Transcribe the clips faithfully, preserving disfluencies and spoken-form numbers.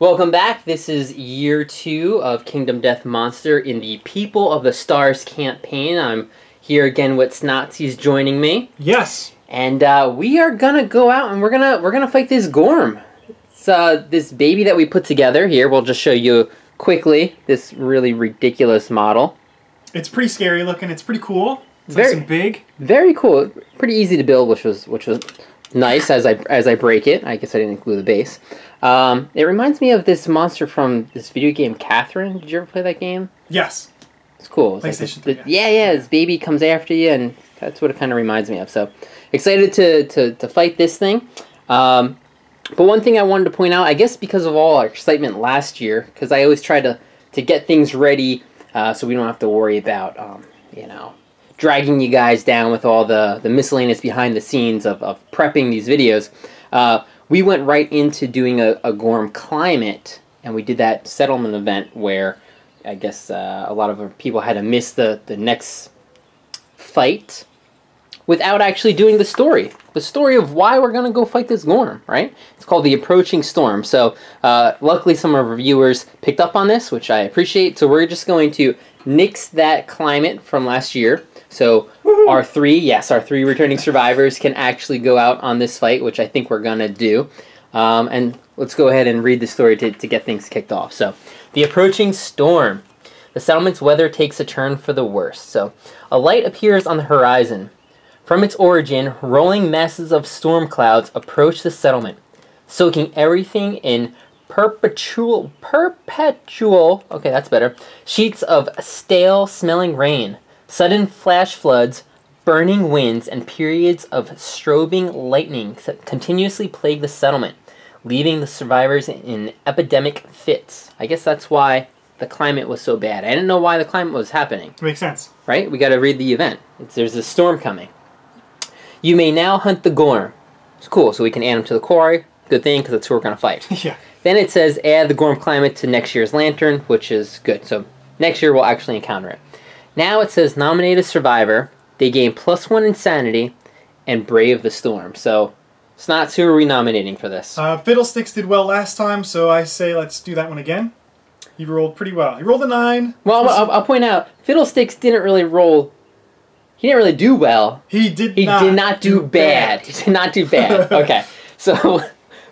Welcome back. This is year two of Kingdom Death Monster in the People of the Stars campaign. I'm here again with Snazis joining me. Yes. And uh, we are gonna go out and we're gonna we're gonna fight this Gorm. It's uh, this baby that we put together here. We'll just show you quickly this really ridiculous model. It's pretty scary looking. It's pretty cool. It's very nice and big. Very cool. Pretty easy to build, which was which was nice as I as I break it. I guess I didn't glue the base. Um, it reminds me of this monster from this video game, Catherine. Did you ever play that game? Yes. It's cool. It's like this, the, yeah, yeah, this baby comes after you, and that's what it kind of reminds me of. So, excited to, to, to fight this thing. Um, but one thing I wanted to point out, I guess because of all our excitement last year, because I always try to, to get things ready uh, so we don't have to worry about, um, you know, dragging you guys down with all the, the miscellaneous behind the scenes of, of prepping these videos. Uh, We went right into doing a, a Gorm climate, and we did that settlement event where I guess uh, a lot of people had to miss the, the next fight without actually doing the story. The story of why we're going to go fight this Gorm, right? It's called The Approaching Storm. So uh, luckily some of our viewers picked up on this, which I appreciate. So we're just going to nix that climate from last year. So our three, yes, our three returning survivors can actually go out on this fight, which I think we're going to do. Um, and let's go ahead and read the story to, to get things kicked off. So, The Approaching Storm. The settlement's weather takes a turn for the worse. So, a light appears on the horizon. From its origin, rolling masses of storm clouds approach the settlement, soaking everything in perpetual, perpetual, okay, that's better, sheets of stale-smelling rain. Sudden flash floods, burning winds, and periods of strobing lightning continuously plague the settlement, leaving the survivors in epidemic fits. I guess that's why the climate was so bad. I didn't know why the climate was happening. Makes sense. Right? We got to read the event. It's, there's a storm coming. You may now hunt the Gorm. It's cool. So we can add him to the quarry. Good thing, because that's who we're going to fight. Yeah. Then it says add the Gorm climate to next year's lantern, which is good. So next year we'll actually encounter it. Now it says nominate a survivor. They gain plus one insanity and brave the storm. So, Snots, who are we nominating for this? Uh, Fiddlesticks did well last time, so I say let's do that one again. He rolled pretty well. He rolled a nine. Well, I'll, I'll point out, Fiddlesticks didn't really roll. He didn't really do well. He did he not. He did not do, do bad. bad. He did not do bad. Okay, so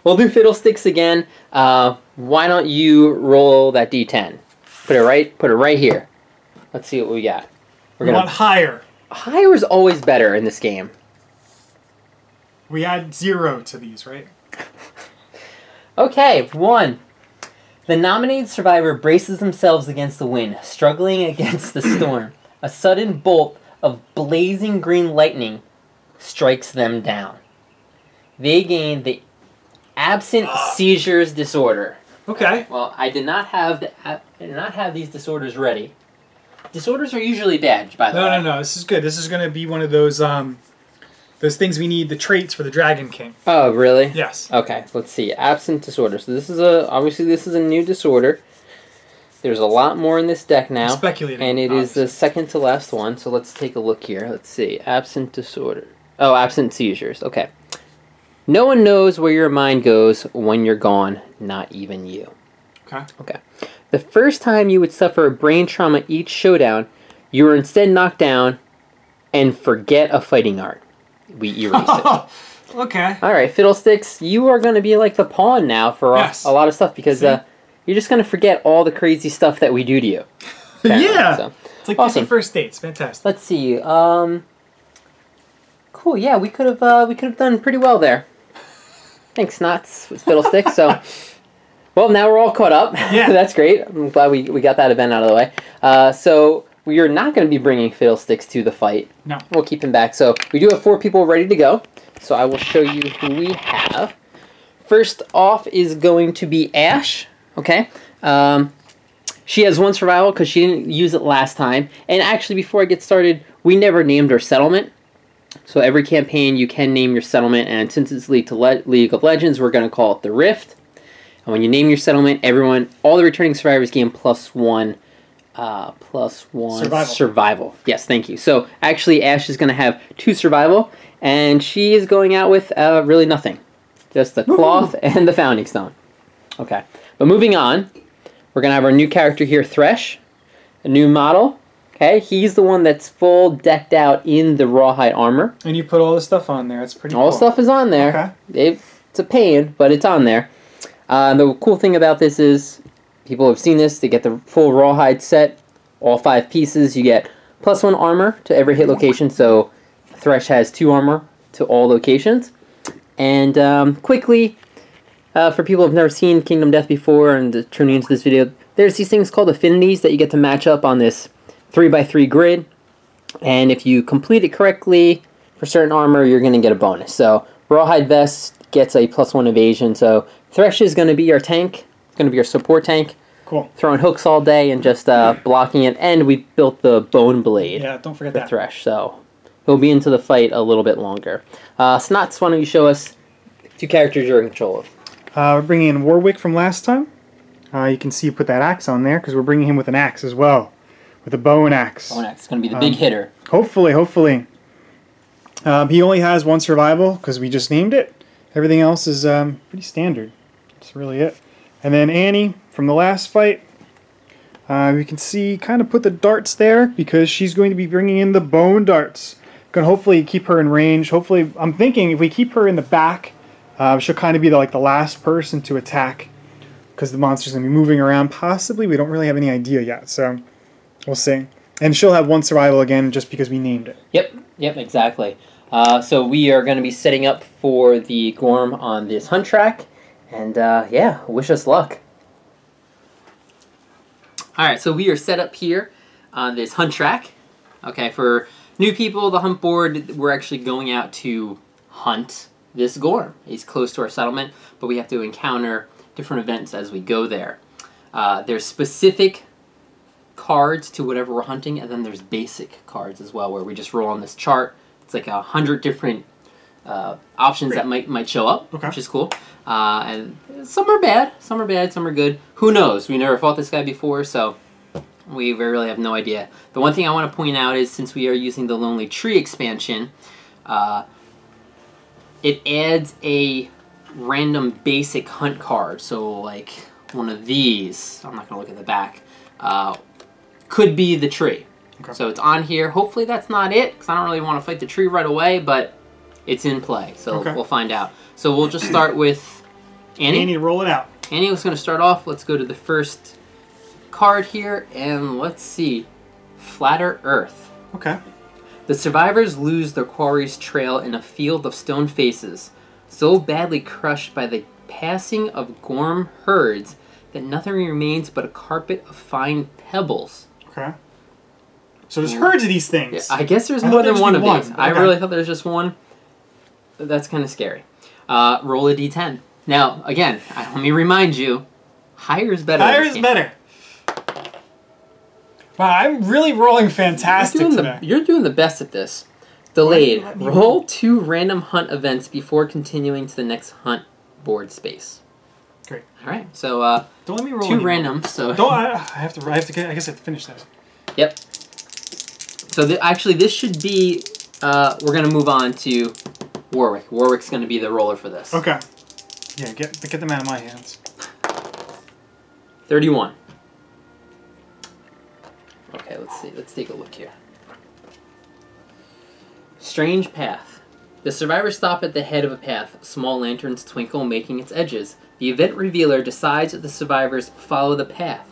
we'll do Fiddlesticks again. Uh, why don't you roll that D ten? Put it right. Put it right here. Let's see what we got. We're we gonna... want higher. Higher is always better in this game. We add zero to these, right? Okay, one. The nominated survivor braces themselves against the wind, struggling against the storm. A sudden bolt of blazing green lightning strikes them down. They gain the absent seizures disorder. Okay. Well, I did not have the, I did not have these disorders ready. Disorders are usually bad, by the way. No, no, no. This is good. This is going to be one of those um, those things we need, the traits for the Dragon King. Oh, really? Yes. Okay, let's see. Absent disorder. So this is a, obviously this is a new disorder. There's a lot more in this deck now. I'm speculating. And it obviously is the second to last one, so let's take a look here. Let's see. Absent disorder. Oh, absent seizures. Okay. No one knows where your mind goes when you're gone, not even you. Okay. Okay. The first time you would suffer a brain trauma each showdown, you were instead knocked down and forget a fighting art. We erase it. Okay. All right, Fiddlesticks, you are going to be like the pawn now for yes. a, a lot of stuff because uh, you're just going to forget all the crazy stuff that we do to you. Yeah. So. It's like awesome. First dates. Fantastic. Let's see. Um, cool. Yeah, we could have uh, we could have done pretty well there. Thanks, Knots, with Fiddlesticks. So. Well, now we're all caught up. Yeah. That's great. I'm glad we, we got that event out of the way. Uh, so we are not going to be bringing Fiddlesticks to the fight. No. We'll keep him back. So we do have four people ready to go. So I will show you who we have. First off is going to be Ashe. Okay. Um, she has one survival because she didn't use it last time. And actually, before I get started, we never named her settlement. So every campaign, you can name your settlement. And since it's League, to Le League of Legends, we're going to call it The Rift. And when you name your settlement, everyone, all the returning survivors gain plus one, uh, plus one survival. survival. Yes, thank you. So actually, Ashe is going to have two survival, and she is going out with uh, really nothing, just the cloth and the founding stone. Okay. But moving on, we're going to have our new character here, Thresh, a new model. Okay, he's the one that's full decked out in the rawhide armor. And you put all the stuff on there. It's pretty all cool. All stuff is on there. Okay. It, it's a pain, but it's on there. Uh, the cool thing about this is, people have seen this, they get the full rawhide set, all five pieces. You get plus one armor to every hit location, so Thresh has two armor to all locations. And um, quickly, uh, for people who have never seen Kingdom Death before and tuning into this video, there's these things called affinities that you get to match up on this three by three grid, and if you complete it correctly for certain armor, you're going to get a bonus. So rawhide vest gets a plus one evasion, so Thresh is going to be our tank. It's going to be our support tank. Cool. Throwing hooks all day and just uh, blocking it, and we built the bone blade. Yeah, don't forget for that. Thresh, so he'll be into the fight a little bit longer. Uh, Snots, why don't you show us two characters you're in control of? Uh, we're bringing in Warwick from last time. Uh, you can see you put that axe on there because we're bringing him with an axe as well. With a bow and axe. Bow and axe. It's going to be the big um, hitter. Hopefully, hopefully. Um, he only has one survival because we just named it. Everything else is um, pretty standard. That's really it. And then Annie from the last fight. Uh, we can see kind of put the darts there because she's going to be bringing in the bone darts. Going to hopefully keep her in range. Hopefully, I'm thinking if we keep her in the back, uh, she'll kind of be the, like the last person to attack because the monster's going to be moving around. Possibly, we don't really have any idea yet. So. We'll see. And she'll have one survival again just because we named it. Yep, yep, exactly. Uh, so we are going to be setting up for the Gorm on this hunt track. And uh, yeah, wish us luck. Alright, so we are set up here on this hunt track. Okay, for new people, the hunt board, we're actually going out to hunt this Gorm. He's close to our settlement, but we have to encounter different events as we go there. Uh, there's specific cards to whatever we're hunting, and then there's basic cards as well, where we just roll on this chart. It's like a hundred different uh, options. Great. That might might show up, okay. Which is cool. Uh, and some are bad, some are bad, some are good. Who knows? We never fought this guy before, so we really have no idea. The one thing I want to point out is since we are using the Lonely Tree expansion, uh, it adds a random basic hunt card. So like one of these. I'm not gonna look at the back. Uh, Could be the tree. Okay. So it's on here. Hopefully that's not it, because I don't really want to fight the tree right away, but it's in play. So okay. We'll find out. So we'll just start with Annie. Annie, roll it out. Annie was going to start off. Let's go to the first card here, and let's see. Flatter Earth. Okay. The survivors lose their quarry's trail in a field of stone faces, so badly crushed by the passing of Gorm herds that nothing remains but a carpet of fine pebbles. Okay. So there's herds of these things. Yeah, I guess there's I more than one of one. these. Okay. I really thought there was just one. That's kind of scary. Uh, roll a d ten. Now, again, I, let me remind you, higher is better. Higher is better. Wow, I'm really rolling fantastic you're doing today. The, you're doing the best at this. Delayed. Roll two random hunt events before continuing to the next hunt board space. Great. All right. So uh, don't let me roll two anymore. Random. So don't. I, I have to. I have to. Get, I guess I have to finish that. Yep. So th actually, this should be. Uh, we're gonna move on to Warwick. Warwick's gonna be the roller for this. Okay. Yeah. Get get them out of my hands. Thirty-one. Okay. Let's see. Let's take a look here. Strange path. The survivors stop at the head of a path. Small lanterns twinkle, making its edges. The event revealer decides that the survivors follow the path.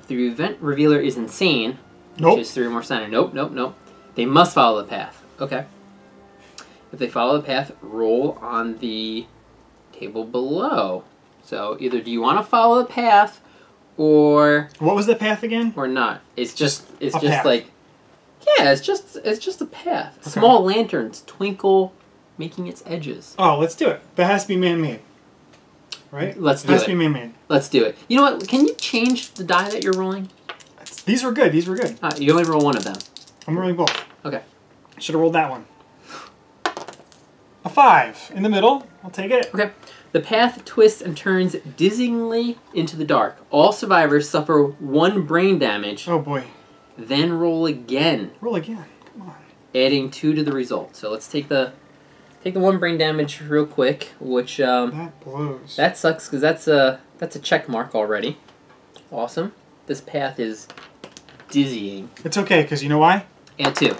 If the event revealer is insane, nope. Which is three more signs. Nope, nope, nope. They must follow the path. Okay. If they follow the path, roll on the table below. So either do you want to follow the path, or what was the path again? Or not? It's just, just it's just path. like. Yeah, it's just it's just a path. Okay. Small lanterns twinkle, making its edges. Oh, let's do it. That has to be man-made, right? Let's it do has it. Has to be man-made. Let's do it. You know what? Can you change the die that you're rolling? That's, these were good. These were good. Uh, you only roll one of them. I'm rolling both. Okay. Should have rolled that one. A five in the middle. I'll take it. Okay. The path twists and turns dizzyingly into the dark. All survivors suffer one brain damage. Oh boy. Then roll again. Roll again. Come on. Adding two to the result. So let's take the Take the one brain damage real quick, which um, that blows. That sucks because that's a that's a check mark already. Awesome. This path is dizzying. It's okay because you know why? And two.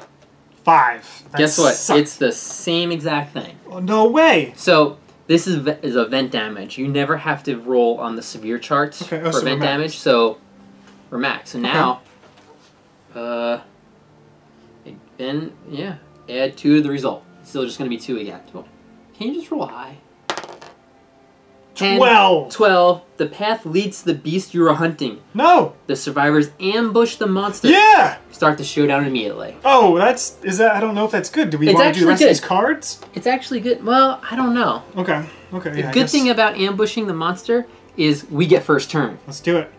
Five. That Guess what? Sucks. It's the same exact thing. Oh, no way. So this is is a vent damage. You never have to roll on the severe charts okay, oh, for so vent damage. So we're max. So now, okay. uh, and yeah, add two to the result. It's still just gonna be two again. Can you just roll high? twelve. twelve. The path leads to the beast you are hunting. No. The survivors ambush the monster. Yeah. Start the showdown immediately. Oh, that's is that I don't know if that's good. Do we want to do the rest of these cards? It's actually good. Well, I don't know. Okay. Okay. The yeah, good thing about ambushing the monster is we get first turn. Let's do it.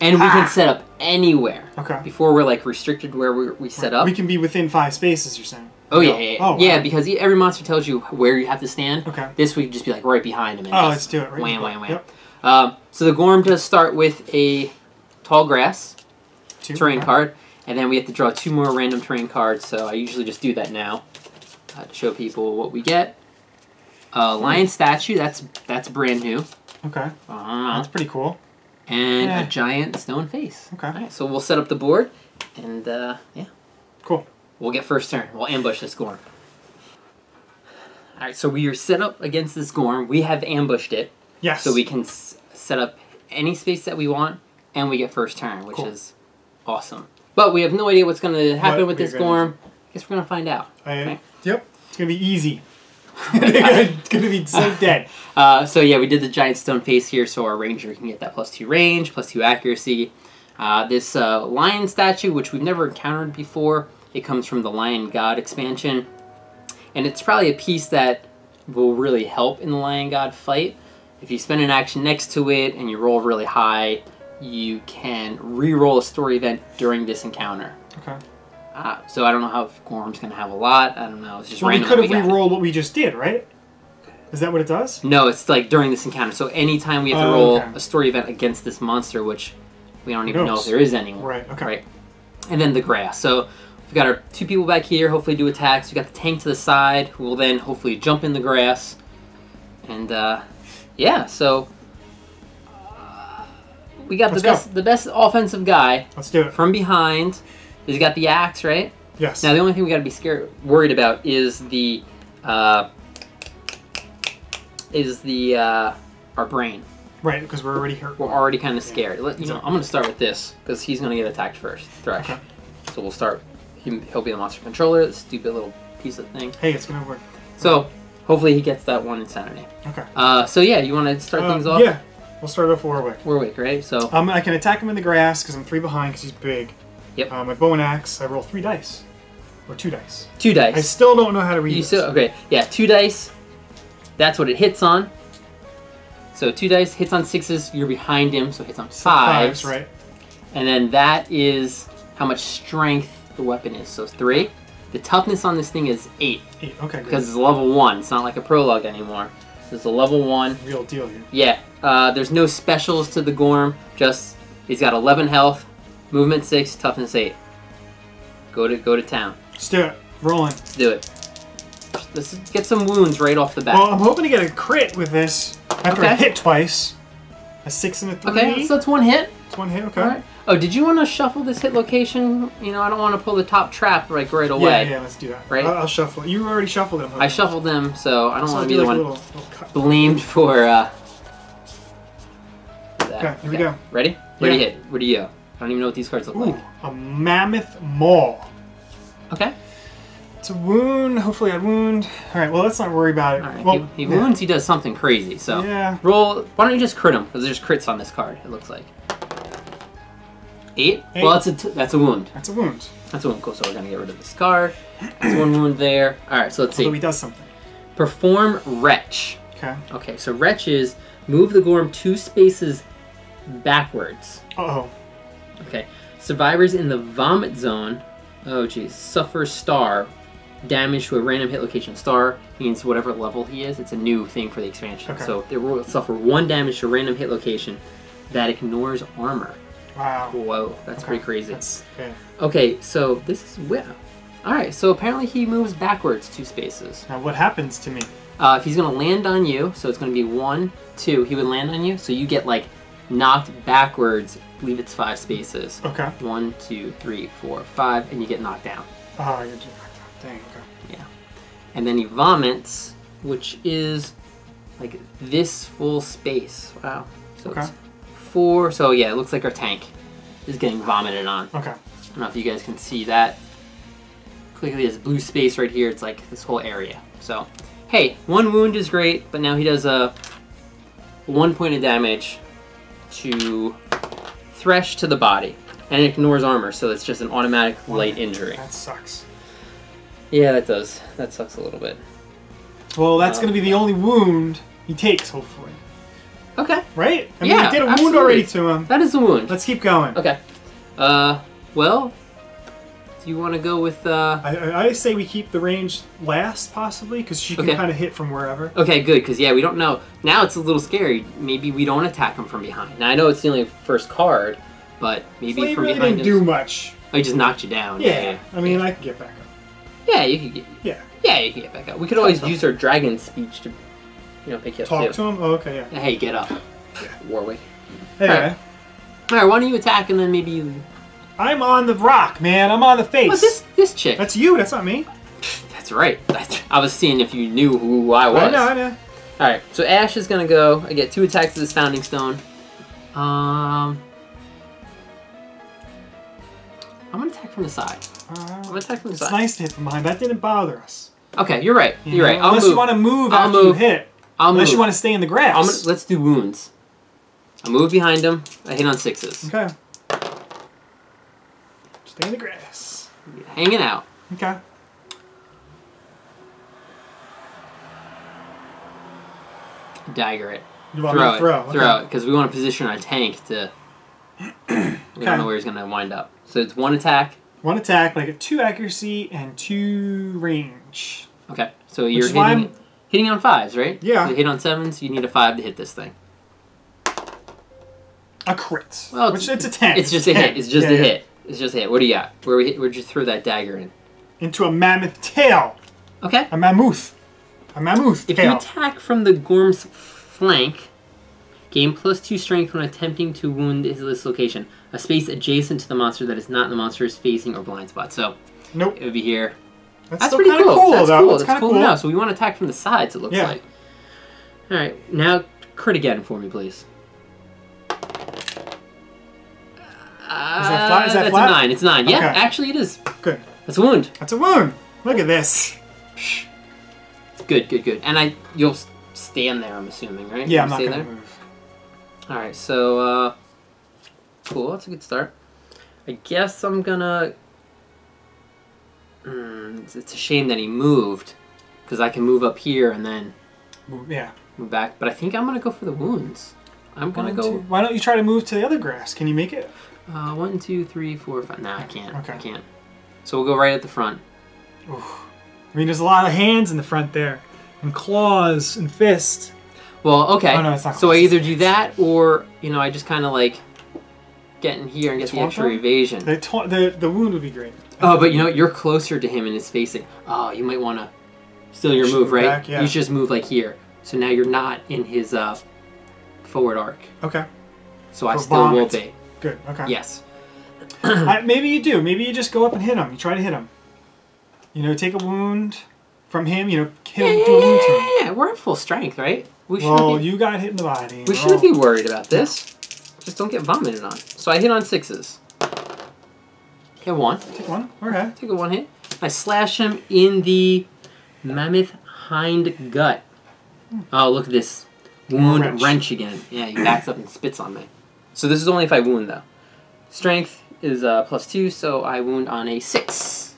And ah. we can set up anywhere. Okay. Before we're like restricted where we we set up. We can be within five spaces. You're saying. Oh yeah, yeah, yeah. Oh, yeah wow. Because every monster tells you where you have to stand. Okay. This would just be like right behind him. And oh, let's do it. Right wham, wham, wham. Yep. Um, so the Gorm does start with a tall grass two, terrain okay. card, and then we have to draw two more random terrain cards. So I usually just do that now uh, to show people what we get. Uh, lion statue. That's that's brand new. Okay. Uh, that's pretty cool. And yeah. a giant stone face. Okay. All right, so we'll set up the board, and uh, yeah. Cool. We'll get first turn. We'll ambush this Gorm. Alright, so we are set up against this Gorm. We have ambushed it. Yes. So we can s set up any space that we want, and we get first turn, which cool. is awesome. But we have no idea what's going to happen what with this gonna... Gorm. I guess we're going to find out. Uh, right? Yep. It's going to be easy. It's going to be so dead. Uh, so yeah, we did the giant stone face here, so our ranger can get that plus two range, plus two accuracy. Uh, this uh, lion statue, which we've never encountered before, it comes from the Lion God expansion, and it's probably a piece that will really help in the Lion God fight. If you spend an action next to it and you roll really high, you can re-roll a story event during this encounter. Okay. Uh, so I don't know how Gorm's gonna have a lot. I don't know. It's just well, random. We could have re-rolled what we just did, right? Is that what it does? No, it's like during this encounter. So anytime we have to uh, roll okay. a story event against this monster, which we don't even Oops. know if there is anyone. Right. Okay. Right. And then the grass. So. We've got our two people back here, hopefully do attacks. We've got the tank to the side, who will then hopefully jump in the grass. And, uh, yeah, so... Uh, we got the best, the best offensive guy. Let's do it. From behind. He's got the axe, right? Yes. Now, the only thing we got to be scared, worried about is the... Uh, is the... Uh, our brain. Right, because we're already hurt. We're already kind of yeah. scared. Let, you know, I'm going to start with this, because he's going to get attacked first. Thresh. Okay. So we'll start... He'll be the monster controller, this stupid little piece of thing. Hey, it's gonna work. So, hopefully he gets that one insanity. Okay. Uh, so yeah, you want to start uh, things off? Yeah, we'll start off Warwick. Warwick, right? So. Um, I can attack him in the grass because I'm three behind because he's big. Yep. Uh, my bow and axe, I roll three dice, or two dice. Two dice. I still don't know how to read. You this. still okay? Yeah, two dice. That's what it hits on. So two dice hits on sixes. You're behind him, so it hits on fives. Fives, right? And then that is how much strength the weapon is. So three. The toughness on this thing is eight. Eight, okay. Because it's level one. It's not like a prologue anymore. So it's a level one. Real deal here. Yeah. Uh, there's no specials to the Gorm. Just he's got eleven health, movement six, toughness eight. Go to go to town. Let's do it. Rolling. Let's do it. Let's get some wounds right off the bat. Well, I'm hoping to get a crit with this after okay. I hit twice. A six and a three. Okay, so it's one hit. It's one hit. Okay. All right. Oh, did you want to shuffle this hit location? You know, I don't want to pull the top trap like right away. Yeah, yeah, let's do that. Right? I'll, I'll shuffle. You already shuffled them. I shuffled them, so I don't so want to be the like one little, little blamed for. Uh, that. Okay, here okay. we go. Ready? Where yeah. do you hit? Where do you go? I don't even know what these cards look Ooh, like. A mammoth maul. Okay. It's a wound. Hopefully, I wound. All right. Well, let's not worry about it. All right. Well, he, he yeah. wounds. He does something crazy. So yeah. Roll. Why don't you just crit him? Because there's crits on this card. It looks like. Eight? Eight? Well, that's a, t that's a wound. That's a wound. That's a wound. Cool, so we're going to get rid of the scar. There's one wound there. All right, so let's Although see. he does something. Perform Retch. Okay. Okay, so Retch is move the Gorm two spaces backwards. Uh-oh. Okay. Survivors in the vomit zone. Oh, geez. Suffer star. Damage to a random hit location. Star means whatever level he is. It's a new thing for the expansion. Okay. So they will suffer one damage to a random hit location that ignores armor. Wow. Whoa, that's okay. pretty crazy. That's, okay. okay, so this is wow. Alright, so apparently he moves backwards two spaces. Now what happens to me? Uh, if he's going to land on you, so it's going to be one, two, he would land on you, so you get like knocked backwards, I believe it's five spaces. Okay. One, two, three, four, five, and you get knocked down. Oh, you get knocked down. Dang, okay. Yeah. And then he vomits, which is like this full space. Wow. So okay. It's four, so yeah, it looks like our tank is getting vomited on. Okay. I don't know if you guys can see that. Clearly this blue space right here, it's like this whole area. So, hey, one wound is great, but now he does a one point of damage to Thresh to the body, and it ignores armor, so it's just an automatic light injury. That sucks. Yeah, that does. That sucks a little bit. Well, that's um, going to be the only wound he takes, hopefully. Okay. Right? I mean, yeah, we did a absolutely. wound already to him. That is a wound. Let's keep going. Okay. Uh, well, do you want to go with... Uh... I, I say we keep the range last, possibly, because she can okay. kind of hit from wherever. Okay, good, because, yeah, we don't know. Now it's a little scary. Maybe we don't attack him from behind. Now, I know it's the only first card, but maybe so from really behind... didn't him, do much. I just knocked you down. Yeah, yeah. I mean, yeah. I can get back up. Yeah, you could get... Yeah. Yeah, you can get back up. We could always use our dragon speech to, you know, pick you up. Talk too. to him? Oh, okay, yeah. Hey, get up. Warwick. Hey. All right. All right, why don't you attack and then maybe you... I'm on the rock, man. I'm on the face. What's this, this chick? That's you. That's not me. That's right. That's, I was seeing if you knew who I was. I know, I know. All right, so Ashe is going to go. I get two attacks with this Founding Stone. Um, I'm going to attack from the side. Uh, I'm going to attack from the side. It's nice to hit from behind. That didn't bother us. Okay, you're right. You're you know, right. I'll unless move. you want to move I'll after move. you hit. I'll unless move. you want to stay in the grass. I'm gonna, let's do wounds. I move behind him. I hit on sixes. Okay. Stay in the grass. Hanging out. Okay. Dagger it. You want throw me to throw it. Okay. Throw it, because we want to position our tank to... we okay. don't know where he's going to wind up. So it's one attack. One attack, like a two accuracy and two range. Okay, so you're hitting, hitting on fives, right? Yeah. So you hit on sevens, you need a five to hit this thing. A crit. Well, which it's, it's a ten. It's just a hit. It's just yeah, a yeah. hit. It's just a hit. What do you got? Where we hit, where'd you throw that dagger in? Into a mammoth tail. Okay. A mammoth. A mammoth if tail. If you attack from the Gorm's flank, gain plus two strength when attempting to wound his dislocation. A space adjacent to the monster that is not in the monster's facing or blind spot. So, nope. It would be here. That's, That's pretty cool. cool. That's though. cool. That's, That's cool. cool. No, so we want to attack from the sides. It looks yeah. like. All right, now crit again for me, please. Uh, is that flat? Is that that's flat? a nine. It's a nine. Yeah, okay. Actually, it is. Good. That's a wound. That's a wound. Look at this. Good, good, good. And I, you'll stand there. I'm assuming, right? Yeah, Can I'm not gonna there? move. All right, so. Uh, Cool, that's a good start. I guess I'm gonna... Mm, it's a shame that he moved, because I can move up here and then yeah. move back. But I think I'm gonna go for the wounds. I'm gonna one, go... Two. Why don't you try to move to the other grass? Can you make it? Uh, one, two, three, four, five... Nah, I can't. Okay. I can't. So we'll go right at the front. Oof. I mean, there's a lot of hands in the front there, and claws and fists. Well, okay. Oh, no, it's not so I either do that, or, you know, I just kind of like... get in here and get the extra evasion. The, the, the wound would be great. Oh, but you know, you're closer to him and his facing. Oh, you might want to steal your move, right? Back, yeah. You just move like here. So now you're not in his uh, forward arc. Okay. So For I still will be. Good, okay. Yes. I, maybe you do. Maybe you just go up and hit him. You try to hit him. You know, take a wound from him, you know, kill yeah, yeah, do a wound yeah, yeah, to him. Yeah, we're at full strength, right? We well, be, you got hit in the body. We shouldn't oh. be worried about this. Just don't get vomited on. So I hit on sixes. Okay, one. Take one. Okay. Take a one hit. I slash him in the mammoth hind gut. Oh, look at this wound wrench, wrench again. Yeah, he backs up and spits on me. So this is only if I wound though. Strength is uh, plus two, so I wound on a six.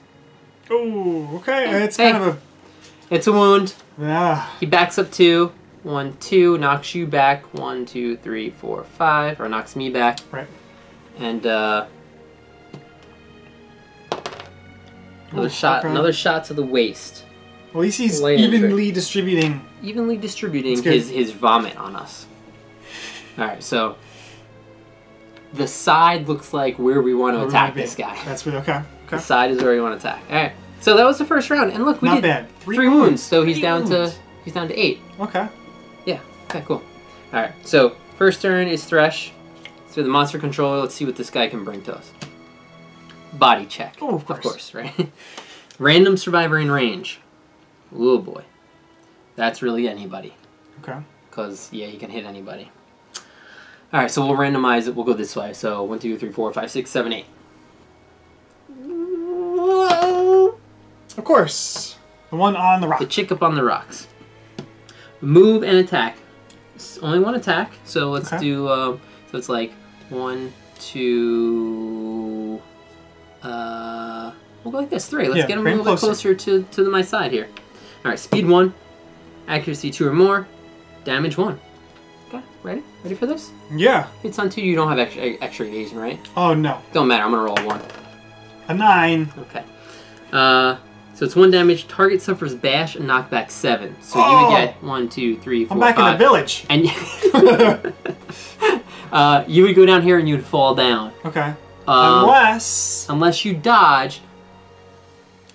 Oh, okay. Hey, it's hey. kind of a. It's a wound. Yeah. He backs up two. One, two, knocks you back. One, two, three, four, five, or knocks me back. Right. And uh, another oh, shot, okay. another shot to the waist. At least he's Land evenly trick. distributing. Evenly distributing his his vomit on us. All right, so the side looks like where we want to where attack this guy. That's really okay. okay. The side is where we want to attack. All right, So that was the first round, and look, we Not did bad. Three, three wounds. wounds. So three he's down wounds. to he's down to eight. Okay. Yeah. Okay. Cool. All right. So first turn is Thresh. So the monster controller. Let's see what this guy can bring to us. Body check. Oh, of course. Of course, right? Random survivor in range. Oh boy, that's really anybody. Okay. Because yeah, he can hit anybody. All right, so we'll randomize it. We'll go this way. So one, two, three, four, five, six, seven, eight. Of course. The one on the rock. The chick up on the rocks. Move and attack. It's only one attack. So let's okay. do, um, so it's like one, two, uh, we'll go like this, three. Let's yeah, get him a little bit closer, closer to, to the, my side here. All right, speed one, accuracy two or more, damage one. Okay, ready? Ready for this? Yeah. It's on two, you don't have extra, extra evasion, right? Oh, no. Don't matter, I'm gonna roll a one. A nine. Okay. Uh... So it's one damage. Target suffers bash and knockback seven. So oh, you would get one, two, three, four, I'm back five. in the village. And uh, you would go down here and you would fall down. Okay. Um, unless, unless you dodge.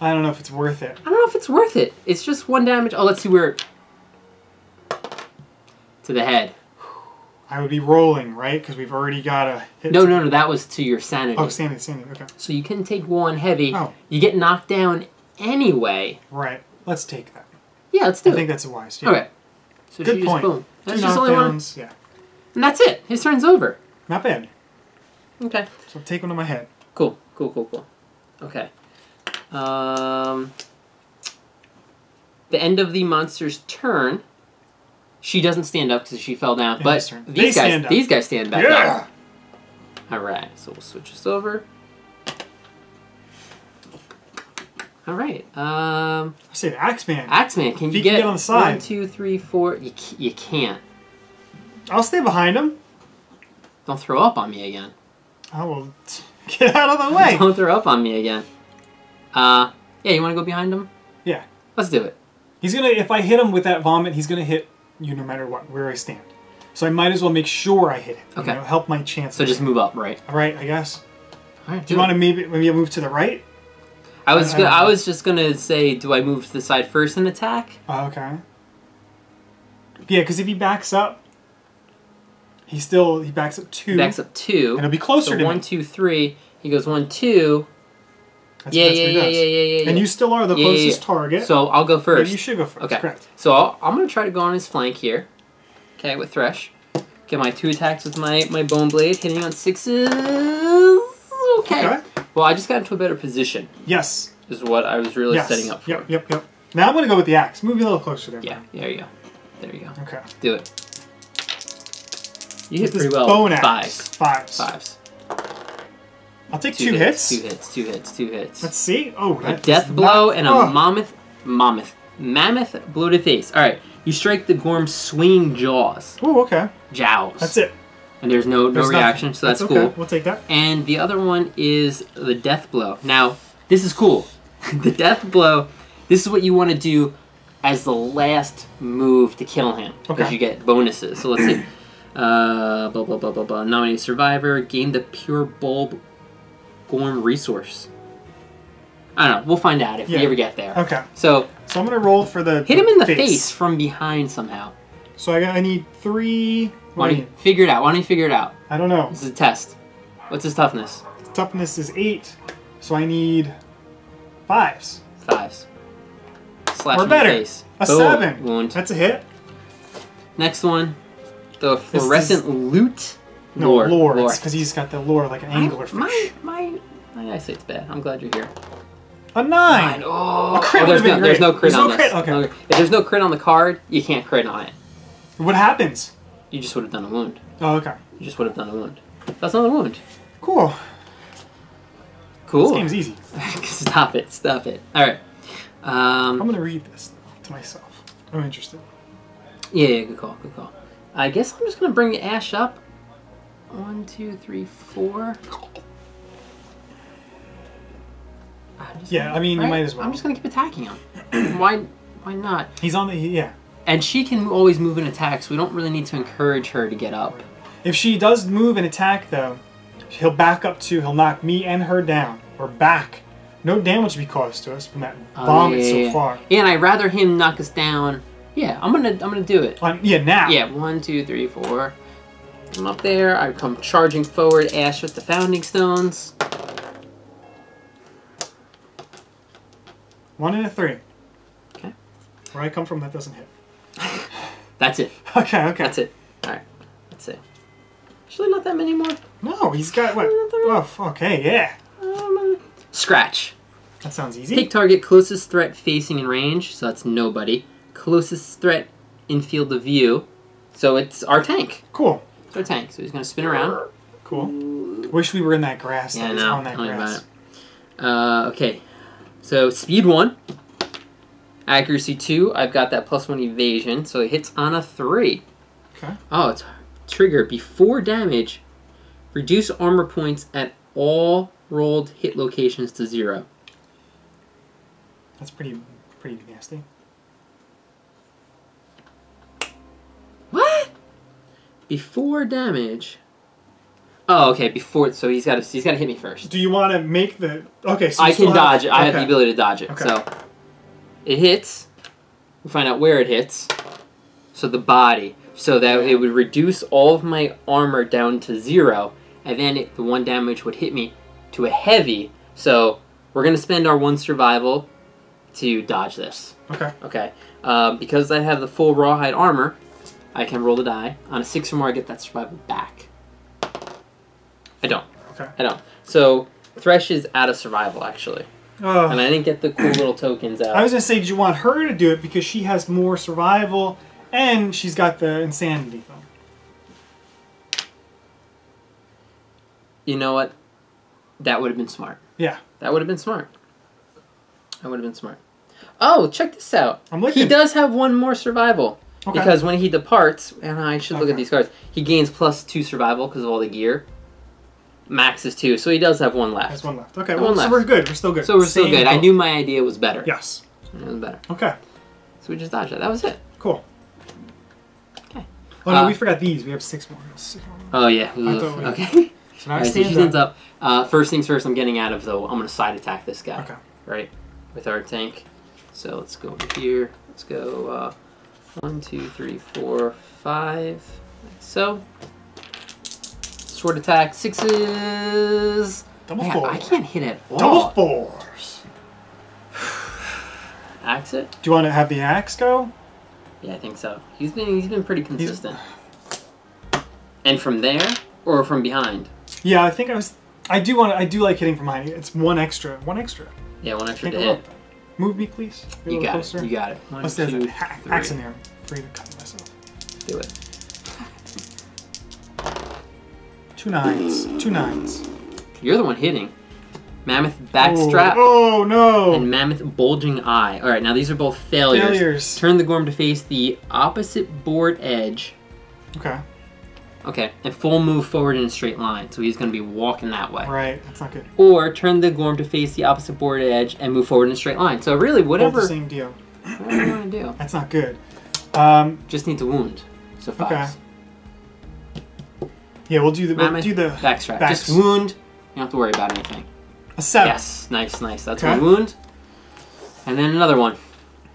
I don't know if it's worth it. I don't know if it's worth it. It's just one damage. Oh, let's see where. To the head. I would be rolling, right? Because we've already got a hit. No, no, no. That was to your sanity. Oh, sanity, sanity. Okay. So you can take one heavy. Oh. You get knocked down. Anyway. Right. Let's take that. Yeah, let's do I it. I think that's a wise. Yeah. Okay. So Good point. Just, boom. That's just only one. Yeah. And that's it. His turn's over. Not bad. Okay. So I'll take one to my head. Cool. Cool, cool, cool. Okay. Um, the end of the monster's turn. She doesn't stand up because she fell down. End but these they guys these guys stand back yeah. up. Alright. So we'll switch this over. All right. Um, I said Axeman. Axeman, can if you get, can get on the side? One, two, three, four. You, you can't. I'll stay behind him. Don't throw up on me again. I will get out of the way. Don't throw up on me again. Uh, yeah, you want to go behind him? Yeah. Let's do it. He's gonna. If I hit him with that vomit, he's gonna hit you no matter what, where I stand. So I might as well make sure I hit him. Okay. You know, help my chances. So just move up, right? All right, I guess. All right. Do, do you want to maybe maybe move to the right? I was I, gonna, I, I was just gonna say, do I move to the side first and attack? Oh, okay. Yeah, because if he backs up, he still he backs up two. He backs up two. And it'll be closer so to one, me. two, three. He goes one, two. That's, yeah, that's yeah, yeah, yeah, yeah, yeah. And you still are the yeah, closest yeah, yeah. target. So I'll go first. Yeah, you should go first. Okay. Correct. So I'll, I'm gonna try to go on his flank here. Okay, with Thresh. Get my two attacks with my my bone blade, hitting on sixes. Okay. Okay. Well, I just got into a better position. Yes. Is what I was really yes. setting up for. Yep, yep, yep. Now I'm going to go with the axe. Move you a little closer there. Yeah, man. There you go. There you go. Okay. Do it. You hit pretty well. Bone axe. Fives. Fives. Fives. I'll take two, two hits. hits. Two hits, two hits, two hits. Let's see. Oh, A death blow not... and a oh. mammoth, mammoth, mammoth blow to face. All right. You strike the Gorm's swinging jaws. Oh, okay. Jowls. That's it. And there's no, there's no reaction, nothing. so that's, that's okay. cool. We'll take that. And the other one is the death blow. Now, this is cool. The death blow, this is what you want to do as the last move to kill him. Because okay. you get bonuses. So let's see. Uh, blah, blah, blah, blah, blah. Nominate survivor. Gain the pure bulb Gorm resource. I don't know. We'll find out if yeah. we ever get there. Okay. So, so I'm going to roll for the Hit him in the face. face from behind somehow. So I, got, I need three... Why don't you figure it out? Why don't you figure it out? I don't know. This is a test. What's his toughness? His toughness is eight, so I need fives. Fives. Slash or better. Face. A Boom. seven. Wound. That's a hit. Next one, the fluorescent this, this... loot. No, lore. lore. lore. It's because he's got the lore like an anglerfish. My, my, my eyesight's bad. I'm glad you're here. A nine. nine. Oh, a crit oh, there's, no, there's no crit there's on no this. Crit. Okay. Okay. If there's no crit on the card, you can't crit on it. What happens? You just would have done a wound. Oh, okay. You just would have done a wound. That's not a wound. Cool. Cool. This game's easy. Stop it. Stop it. All right. Um, I'm going to read this to myself. I'm interested. Yeah, yeah, good call. Good call. I guess I'm just going to bring Ashe up. One, two, three, four. Yeah, gonna, I mean, right? you might as well. I'm just going to keep attacking him. Why Why not? He's on the... Yeah. And she can always move and attack, so we don't really need to encourage her to get up. If she does move and attack, though, he'll back up too. He'll knock me and her down, or back, no damage be caused to us from that oh, vomit yeah, so yeah. far. Yeah, and I'd rather him knock us down. Yeah, I'm gonna, I'm gonna do it. Um, yeah, now. Yeah, one, two, three, four. I'm up there. I come charging forward, Ashe with the Founding Stones. One and a three. Okay. Where I come from, that doesn't hit. That's it. Okay, okay. That's it. All right. Let's see. Actually, not that many more. No, he's got what? Oh, okay, yeah. Um, Scratch. That sounds easy. Pick target closest threat facing in range, so that's nobody. Closest threat in field of view, so it's our tank. Cool. It's our tank, so he's going to spin around. Cool. Wish we were in that grass. Yeah, I know. On that Tell grass. About it. Uh, okay, so speed one. Accuracy two, I've got that plus one evasion, so it hits on a three. Okay. Oh, it's trigger before damage. Reduce armor points at all rolled hit locations to zero. That's pretty, pretty nasty. What? Before damage. Oh, okay. Before, so he's got to, he's got to hit me first. Do you want to make the? Okay. So I can dodge it. I have the ability to dodge it. Okay. So. It hits. We'll find out where it hits. So the body. So that it would reduce all of my armor down to zero. And then it, the one damage would hit me to a heavy. So we're going to spend our one survival to dodge this. Okay. Okay. Uh, because I have the full rawhide armor, I can roll the die. On a six or more, I get that survival back. I don't. Okay. I don't. So Thresh is out of survival, actually. Uh, and I didn't get the cool little tokens out. I was going to say, did you want her to do it because she has more survival and she's got the insanity thing? You know what? That would have been smart. Yeah. That would have been smart. That would have been smart. Oh, check this out. I'm looking. He does have one more survival. Okay. Because when he departs, and I should look okay. at these cards, he gains plus two survival because of all the gear. Max is two, so he does have one left. That's one left. Okay, well, one left. So we're good. We're still good. So we're Same still good. Goal. I knew my idea was better. Yes. It was better. Okay. So we just dodged that. That was it. Cool. Okay. Oh, no, uh, we forgot these. We have six more. Six more. Oh, yeah. Okay. So now right, so she stands up. Uh, first things first, I'm getting out of, though. I'm going to side attack this guy. Okay. Right? With our tank. So let's go over here. Let's go uh, one, two, three, four, five. Like so. Sword attack, sixes. Double Man, fours. I can't hit it at all. Double fours. Axe it? Do you want to have the axe go? Yeah, I think so. He's been he's been pretty consistent. He's... And from there or from behind? Yeah, I think I was. I do want. I do like hitting from behind. It's one extra. One extra. Yeah, one extra to hit. Up. Move me, please. Get you got closer. it. You got it. One, Plus, two, there's an axe in there. I'm afraid of cutting myself. Do it. Two nines. Two nines. You're the one hitting. Mammoth backstrap. Oh, oh no. And mammoth bulging eye. All right, now these are both failures. Failures. Turn the Gorm to face the opposite board edge. Okay. Okay, and full move forward in a straight line. So he's going to be walking that way. Right, that's not good. Or turn the Gorm to face the opposite board edge and move forward in a straight line. So really, whatever. Both the same deal. Whatever you want to do. That's not good. Um, Just need to wound. So five. Okay. Yeah, we'll do the we'll do the backstrap. Back Just wound. You don't have to worry about anything. A seven. Yes, nice, nice. That's okay. One wound. And then another one.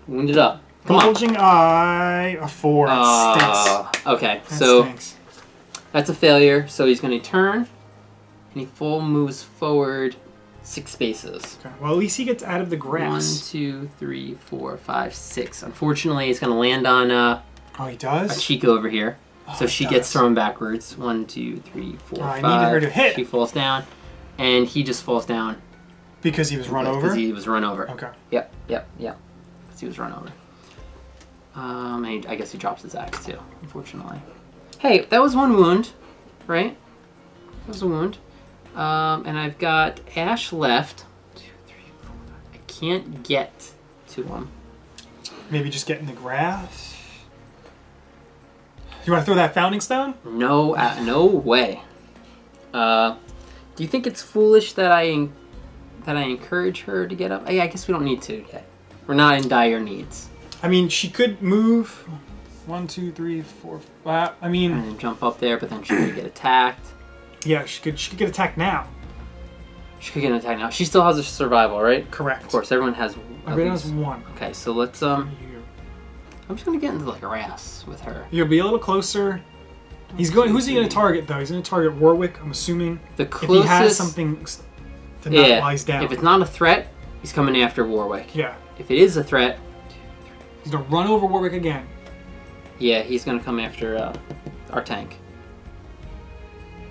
Wound it up. Come Bulging on. eye. A four. Uh, stinks. Okay, that so stinks. That's a failure. So he's going to turn, and he full moves forward six spaces. Okay. Well, at least he gets out of the grass. One, two, three, four, five, six. Unfortunately, he's going to land on uh, oh, he does? a Chica over here. So oh, she does. gets thrown backwards. One, two, three, four, oh, five. I needed her to hit. She falls down, and he just falls down. Because he was run over? Because he was run over. Okay. Yep, yep, yep. Because he was run over. Um, and he, I guess he drops his axe, too, unfortunately. Hey, that was one wound, right? That was a wound. Um, and I've got Ashe left. Two, three, four, five. I can't get to him. Maybe just get in the grass? You want to throw that Founding Stone? No, uh, no way. Uh, do you think it's foolish that I that I encourage her to get up? I, I guess we don't need to yet. We're not in dire needs. I mean, she could move. One, two, three, four. Five. I mean, and jump up there, but then she could get attacked. Yeah, she could. She could get attacked now. She could get an attack now. She still has a survival, right? Correct. Of course, everyone has. Everyone has one. Okay, so let's um. I'm just gonna get into like a race with her. You'll be a little closer. He's going. Who's he gonna target though? He's gonna target Warwick, I'm assuming. The closest. If he has something that yeah, lies down. If it's not a threat, he's coming after Warwick. Yeah. If it is a threat, he's gonna run over Warwick again. Yeah, he's gonna come after uh, our tank.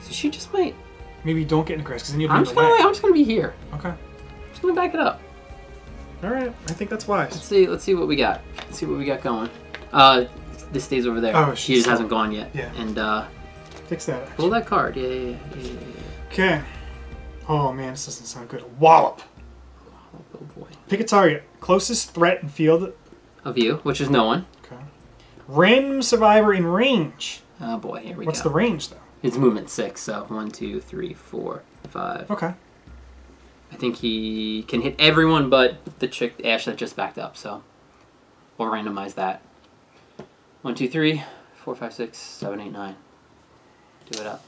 So she just might. Maybe you don't get in the grass because then you'll be I'm just gonna. I'm just gonna be here. Okay. I'm just gonna back it up. All right, I think that's wise. Let's see. Let's see what we got. Let's see what we got going. Uh, this stays over there. Oh, she just hasn't gone yet. Yeah. And uh, fix that. Actually. Pull that card. Yeah, yeah, yeah, yeah, yeah. Okay. Oh man, this doesn't sound good. Wallop. Oh boy. Pick a target. Closest threat in field of you, which is no one. Okay. Random survivor in range. Oh boy, here we What's go. What's the range though? It's movement six. So one, two, three, four, five. Okay. I think he can hit everyone but the chick, Ashe, that just backed up, so we'll randomize that. One, two, three, four, five, six, seven, eight, nine. Do it up.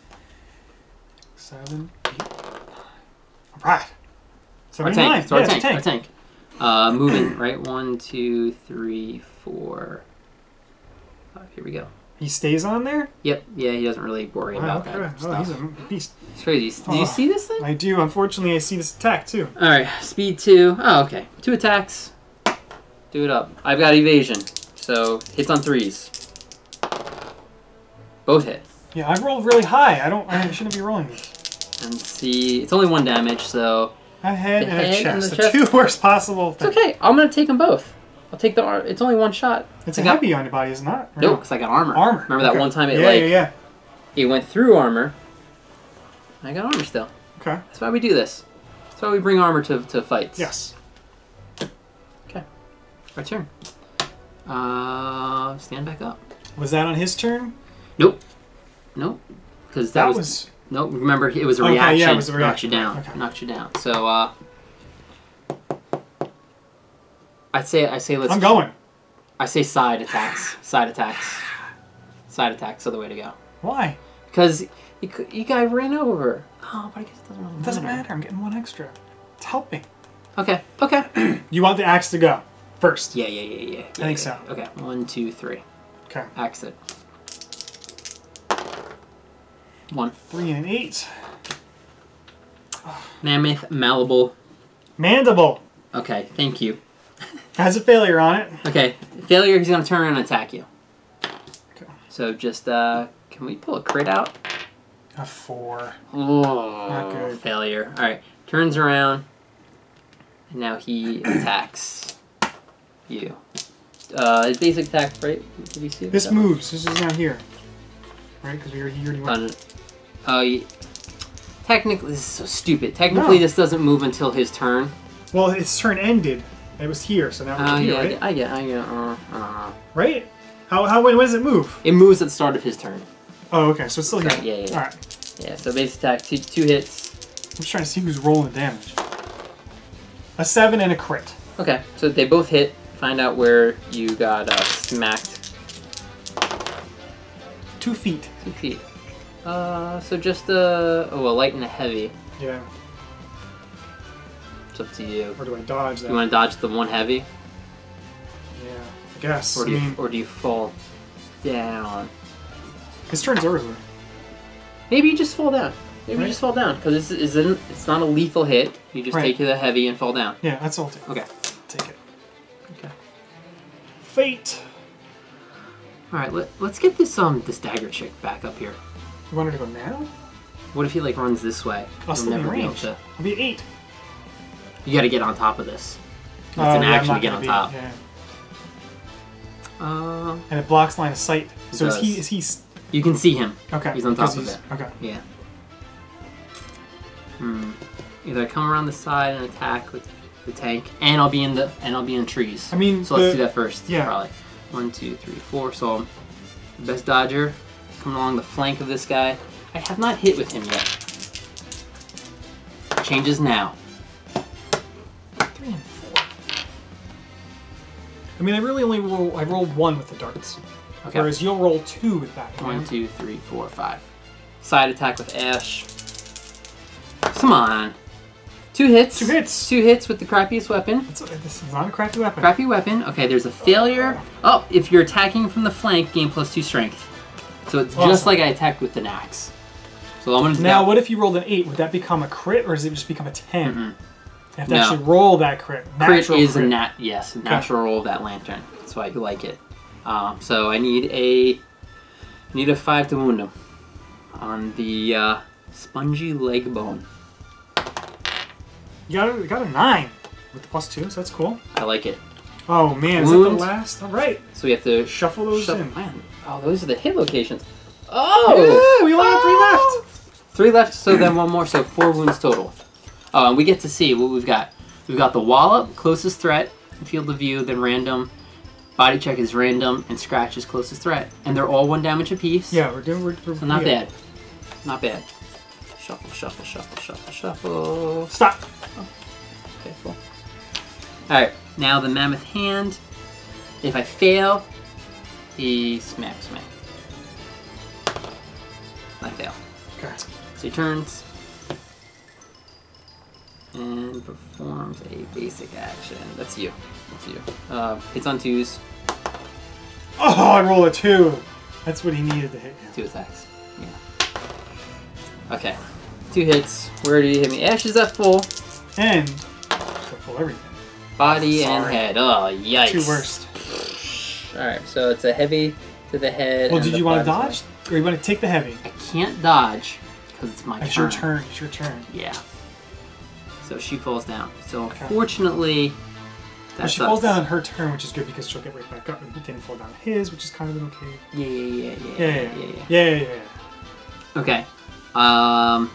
Seven, eight, nine. All right. Seven, our eight, tank. Nine. It's our, yeah, tank. It's our tank. Uh, moving, right? One, two, three, four, five. Here we go. He stays on there? Yep. Yeah, he doesn't really worry oh, about okay. that. Oh, stuff. He's a beast. It's crazy. Do oh, you see this thing? I do. Unfortunately, I see this attack, too. All right. Speed two. Oh, okay. Two attacks. Do it up. I've got evasion, so hits on threes. Both hit. Yeah, I rolled really high. I don't. I shouldn't be rolling these. And see. It's only one damage, so... A head the and head a chest. And the, the chest. Two worst possible things. It's okay. I'm going to take them both. I'll take the arm. It's only one shot. It's I a got, heavy on your body, isn't it? No, because I got armor. Armor. Remember that okay. one time it yeah, like... Yeah, yeah, it went through armor. I got armor still. Okay. That's why we do this. That's why we bring armor to, to fights. Yes. Okay. Our turn. Uh, stand back up. Was that on his turn? Nope. Nope. Because that, that was... was... Nope. Remember, it was a okay, reaction. Yeah, it was a reaction. Knocked you down. Okay. Knocked you down. So, uh... I say, I say, let's. I'm going. I say side attacks, side attacks, side attacks are the way to go. Why? Because you, you guy ran over. Oh, but I guess it doesn't really matter. It doesn't matter. I'm getting one extra. It's helping. Okay. Okay. You want the axe to go first? Yeah, yeah, yeah, yeah. yeah I think yeah. so. Okay. One, two, three. Okay. Axe it. One. Three and eight. Mammoth, malleable. Mandible. Okay. Thank you. Has a failure on it. Okay, failure, he's going to turn around and attack you. Okay. So just, uh, can we pull a crit out? A four. Oh, not good. Failure. All right, turns around, and now he attacks you. Uh, his basic attack, right? Did you see this that moves. One? This is now here. Right, because we already, already went. Oh, uh, uh, technically, this is so stupid. Technically, no. This doesn't move until his turn. Well, his turn ended. It was here, so now we're uh, here, yeah, right? I get, I get, uh, uh. Right? How, how, when, when does it move? It moves at the start of his turn. Oh, okay, so it's still here. Yeah, yeah, yeah. All right. Yeah, so basic attack, two, two hits. I'm just trying to see who's rolling the damage. A seven and a crit. Okay, so they both hit. Find out where you got uh, smacked. Two feet. Two feet. Uh, so just a, oh, a light and a heavy. Yeah. Up to you. Or do I dodge that? You want to dodge the one heavy? Yeah, I guess. Or do, I mean, you, or do you fall down? His turn's over. Maybe you just fall down. Maybe right? you just fall down. Because it's, it's, it's not a lethal hit. You just right. take the heavy and fall down. Yeah, that's all. Okay. Take it. Okay. Fate! Alright, let, let's get this um this dagger chick back up here. You want her to go now? What if he like runs this way? I'll still never be able to... I'll be eight. You gotta get on top of this. It's oh, an yeah, action to get on be, top. Yeah. Uh, and it blocks line of sight. So does. is he? Is he? You can see him. Okay. He's on top of it. Okay. Yeah. Hmm. Either I come around the side and attack with the tank, and I'll be in the and I'll be in trees. I mean. So the, let's do that first. Yeah. Probably. One, two, three, four. So the best dodger coming along the flank of this guy. I have not hit with him yet. Changes now. I mean, I really only roll, I rolled one with the darts, okay. Whereas you'll roll two with that. One, right? two, three, four, five. Side attack with Ashe. Come on. Two hits. Two hits. Two hits with the crappiest weapon. It's, this is not a crappy weapon. Crappy weapon. Okay, there's a failure. Oh, if you're attacking from the flank, gain plus two strength. So it's awesome. Just like I attacked with an axe. So I'm gonna now, what if you rolled an eight? Would that become a crit, or does it just become a ten? Mm-hmm. You have to no. actually roll that crit. Natural crit is crit. a nat. Yes, a natural okay. roll of that lantern. That's why you like it. Um, so I need a need a five to wound him on the uh, spongy leg bone. You got a, you got a nine with the plus two, so that's cool. I like it. Oh man, wound. Is that the last? All right. So we have to shuffle those shuffle. in. Man. Oh, those are the hit locations. Oh, yeah, we only oh. have three left. Three left, so then one more, so four wounds total. Oh, and we get to see what we've got. We've got the wallop, closest threat, field of view, then random. Body check is random, and scratch is closest threat. And they're all one damage apiece. Yeah, we're doing... We're, we're, so not yeah. bad. Not bad. Shuffle, shuffle, shuffle, shuffle, shuffle. Stop! Oh. Okay, cool. Alright, now the mammoth hand. If I fail, he smack, smack. I fail. Okay. So he turns and performs a basic action. That's you. That's you. Uh, hits on twos. Oh, I roll a two. That's what he needed to hit. Yeah. Two attacks. Yeah. Okay. Two hits. Where did he hit me? Ashe is at full. And full everything. Body Sorry. and head. Oh, yikes. Two worst. All right. So it's a heavy to the head. Well, did you want to dodge? Or you want to take the heavy? I can't dodge because it's my turn. It's your turn. It's your turn. Yeah. So she falls down. So okay. unfortunately, that well, she sucks. falls down on her turn, which is good because she'll get right back up and didn't fall down his, which is kind of okay. Yeah, yeah, yeah, yeah, yeah, yeah, yeah, yeah. yeah, yeah, yeah. Okay. Um.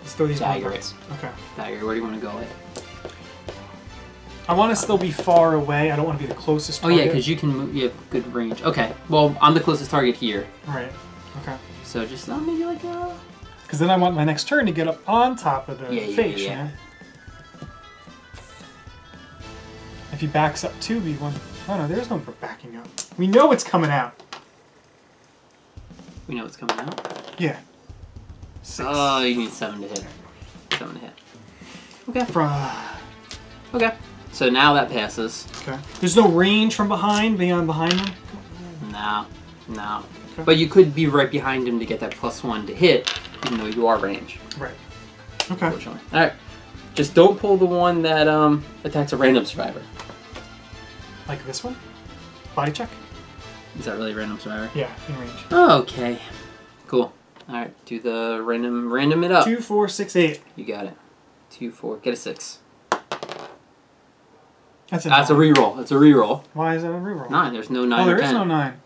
Let's throw these dagger. Bullets. Okay. Dagger. Where do you want to go with? I want to still be far away. I don't want to be the closest. Target. Oh yeah, because you can move. You have good range. Okay. Well, I'm the closest target here. All right. Okay. So just not maybe like a. Because then I want my next turn to get up on top of the yeah, face, yeah, yeah. man. If he backs up too, we want... Oh no, there's no backing up. We know it's coming out. We know it's coming out? Yeah. Six. Oh, you need seven to hit. Seven to hit. Okay. Bruh. Okay. So now that passes. Okay. There's no range from behind, beyond behind him? No. No. Okay. But you could be right behind him to get that plus one to hit. Even though you are range. Right. Okay. Unfortunately. Alright. Just don't pull the one that um, attacks a random survivor. Like this one? Body check? Is that really a random survivor? Yeah, in range. Oh, okay. Cool. Alright, do the random random it up. Two, four, six, eight. You got it. Two, four, get a six. That's a nine. That's a reroll. That's a reroll. Why is that a reroll? Nine. There's no nine. Oh, there is no nine.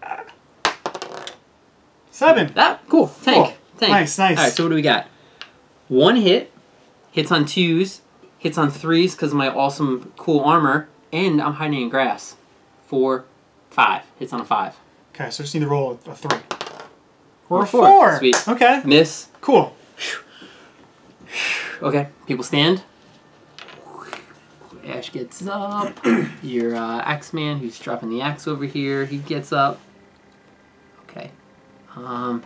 Seven. That cool. Tank. Cool. Thing. Nice, nice. All right, so what do we got? One hit, hits on twos, hits on threes because of my awesome, cool armor, and I'm hiding in grass. Four, five. Hits on a five. Okay, so I just need to roll a three. Or, or a four. four. Sweet. Okay. Miss. Cool. Okay, people stand. Ashe gets up. Your uh, axe man who's dropping the axe over here, he gets up. Okay. Um...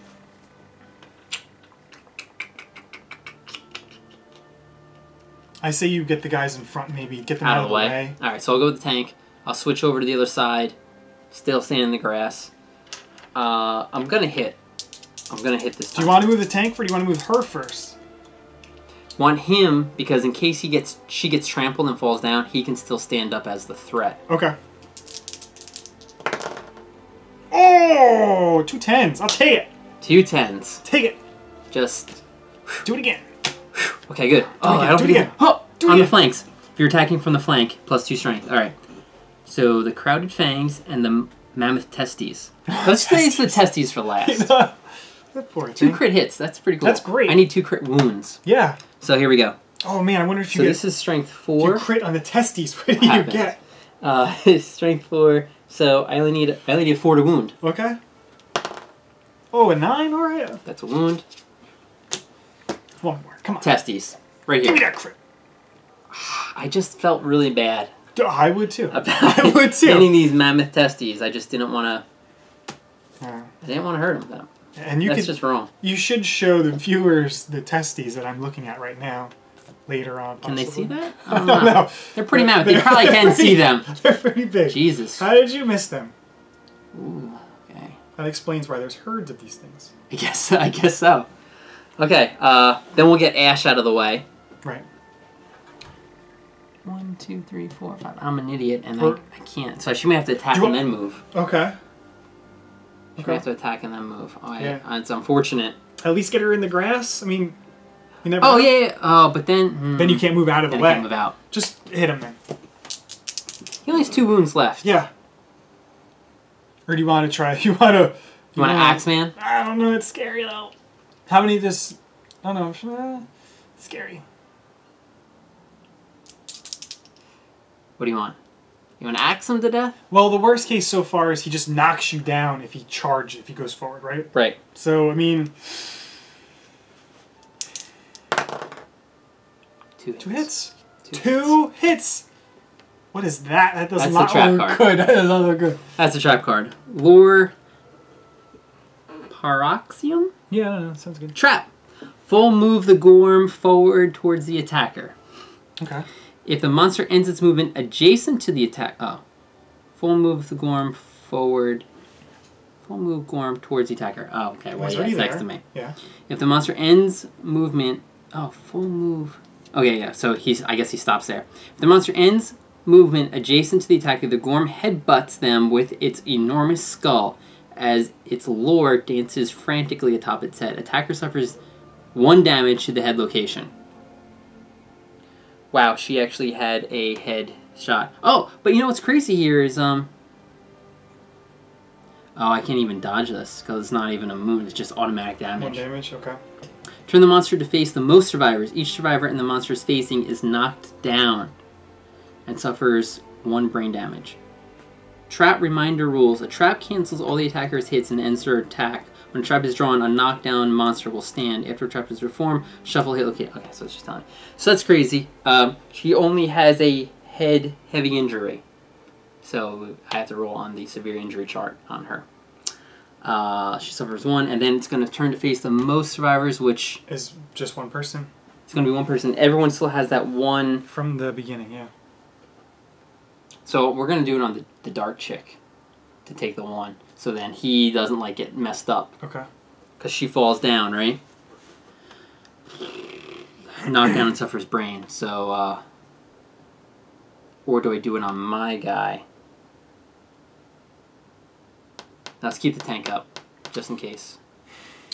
I say you get the guys in front, maybe get them out, out of the way. way. All right, so I'll go with the tank. I'll switch over to the other side. Still standing in the grass. Uh, I'm gonna hit. I'm gonna hit this. Time. Do you want to move the tank, or do you want to move her first? Want him because in case he gets, she gets trampled and falls down, he can still stand up as the threat. Okay. Oh, two tens. I'll take it. Two tens. Take it. Just do it again. Okay, good. Oh, I don't get it. On the flanks. If you're attacking from the flank, plus two strength. All right. So the crowded fangs and the mammoth testes. Let's save the testes for last. That poor thing. Two crit hits. That's pretty cool. That's great. I need two crit wounds. Yeah. So here we go. Oh man, I wonder if you. So this is strength four. You crit on the testes. What do you get? Uh, strength four. So I only need I only need four to wound. Okay. Oh, a nine. All right. That's a wound. One more. Come on. Testes. Right here. Give me that crit. I just felt really bad. I would too. About I would too. Getting these mammoth testes. I just didn't want to... Uh, I didn't want to hurt them. Though. And you That's could, just wrong. You should show the viewers the testes that I'm looking at right now later on. Possibly. Can they see that? I don't, I don't know. know. They're pretty they're, mouthy. You probably can pretty, see them. They're pretty big. Jesus. How did you miss them? Ooh, okay. That explains why there's herds of these things. I guess, I guess so. Okay, uh, then we'll get Ashe out of the way. Right. One, two, three, four, five. I'm an idiot, and I, I can't. So she may have to attack and then move. Okay. She okay. may have to attack and then move. Oh, I, yeah. It's unfortunate. At least get her in the grass. I mean, you never. Oh yeah, yeah. Oh, but then. Mm, then you can't move out of the way. Can't move out. Just hit him then. He only has two wounds left. Yeah. Or do you want to try? You want to? You want to axe man? I don't know. It's scary though. How many? This? I don't know. It's scary. What do you want? You want to axe him to death? Well, the worst case so far is he just knocks you down if he charge, if he goes forward, right? Right. So, I mean... Two hits. Two hits? Two, two hits. hits! What is that? That does not look good. That does not look good. That's a trap card. Lure... Paroxium? Yeah, no, no, sounds good. Trap! Full move the Gorm forward towards the attacker. Okay. If the monster ends its movement adjacent to the attack... Oh. Full move the Gorm forward... Full move Gorm towards the attacker. Oh, okay. Well, yeah, it's next to me. Yeah. If the monster ends movement... Oh, full move... Okay, yeah. So he's. I guess he stops there. If the monster ends movement adjacent to the attacker, the Gorm headbutts them with its enormous skull as its lore dances frantically atop its head. Attacker suffers one damage to the head location. Wow, she actually had a head shot. Oh, but you know what's crazy here is, um... Oh, I can't even dodge this, because it's not even a moon. It's just automatic damage. One damage, okay. Turn the monster to face the most survivors. Each survivor in the monster's facing is knocked down and suffers one brain damage. Trap reminder rules. A trap cancels all the attacker's hits and ends their attack. When a trap is drawn, a knockdown monster will stand. After a trap is reformed, shuffle hit locate. Okay, so it's just telling me. So that's crazy. Um, she only has a head heavy injury. So I have to roll on the severe injury chart on her. Uh, she suffers one, and then it's going to turn to face the most survivors, which... Is just one person? It's going to be one person. Everyone still has that one... From the beginning, yeah. So we're going to do it on the, the dark chick to take the one. So then he doesn't, like, get messed up. Okay. Because she falls down, right? Knocked down and suffers brain, so, uh... Or do I do it on my guy? Now let's keep the tank up, just in case.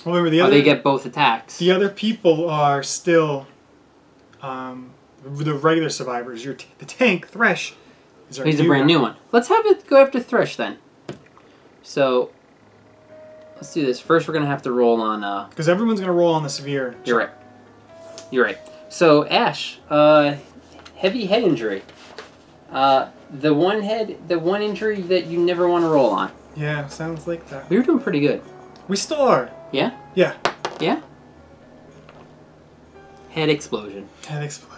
Well, remember the other... Oh, they get both attacks. The other people are still... Um, the regular survivors. Your t the tank, Thresh... Is He's a brand one. new one. Let's have it go after Thresh, then. So, let's do this. First, we're going to have to roll on... Because uh, everyone's going to roll on the severe. You're right. You're right. So, Ashe, uh, heavy head injury. Uh, the one head, the one injury that you never want to roll on. Yeah, sounds like that. We were doing pretty good. We still are. Yeah? Yeah. Yeah? Head explosion. Head explosion.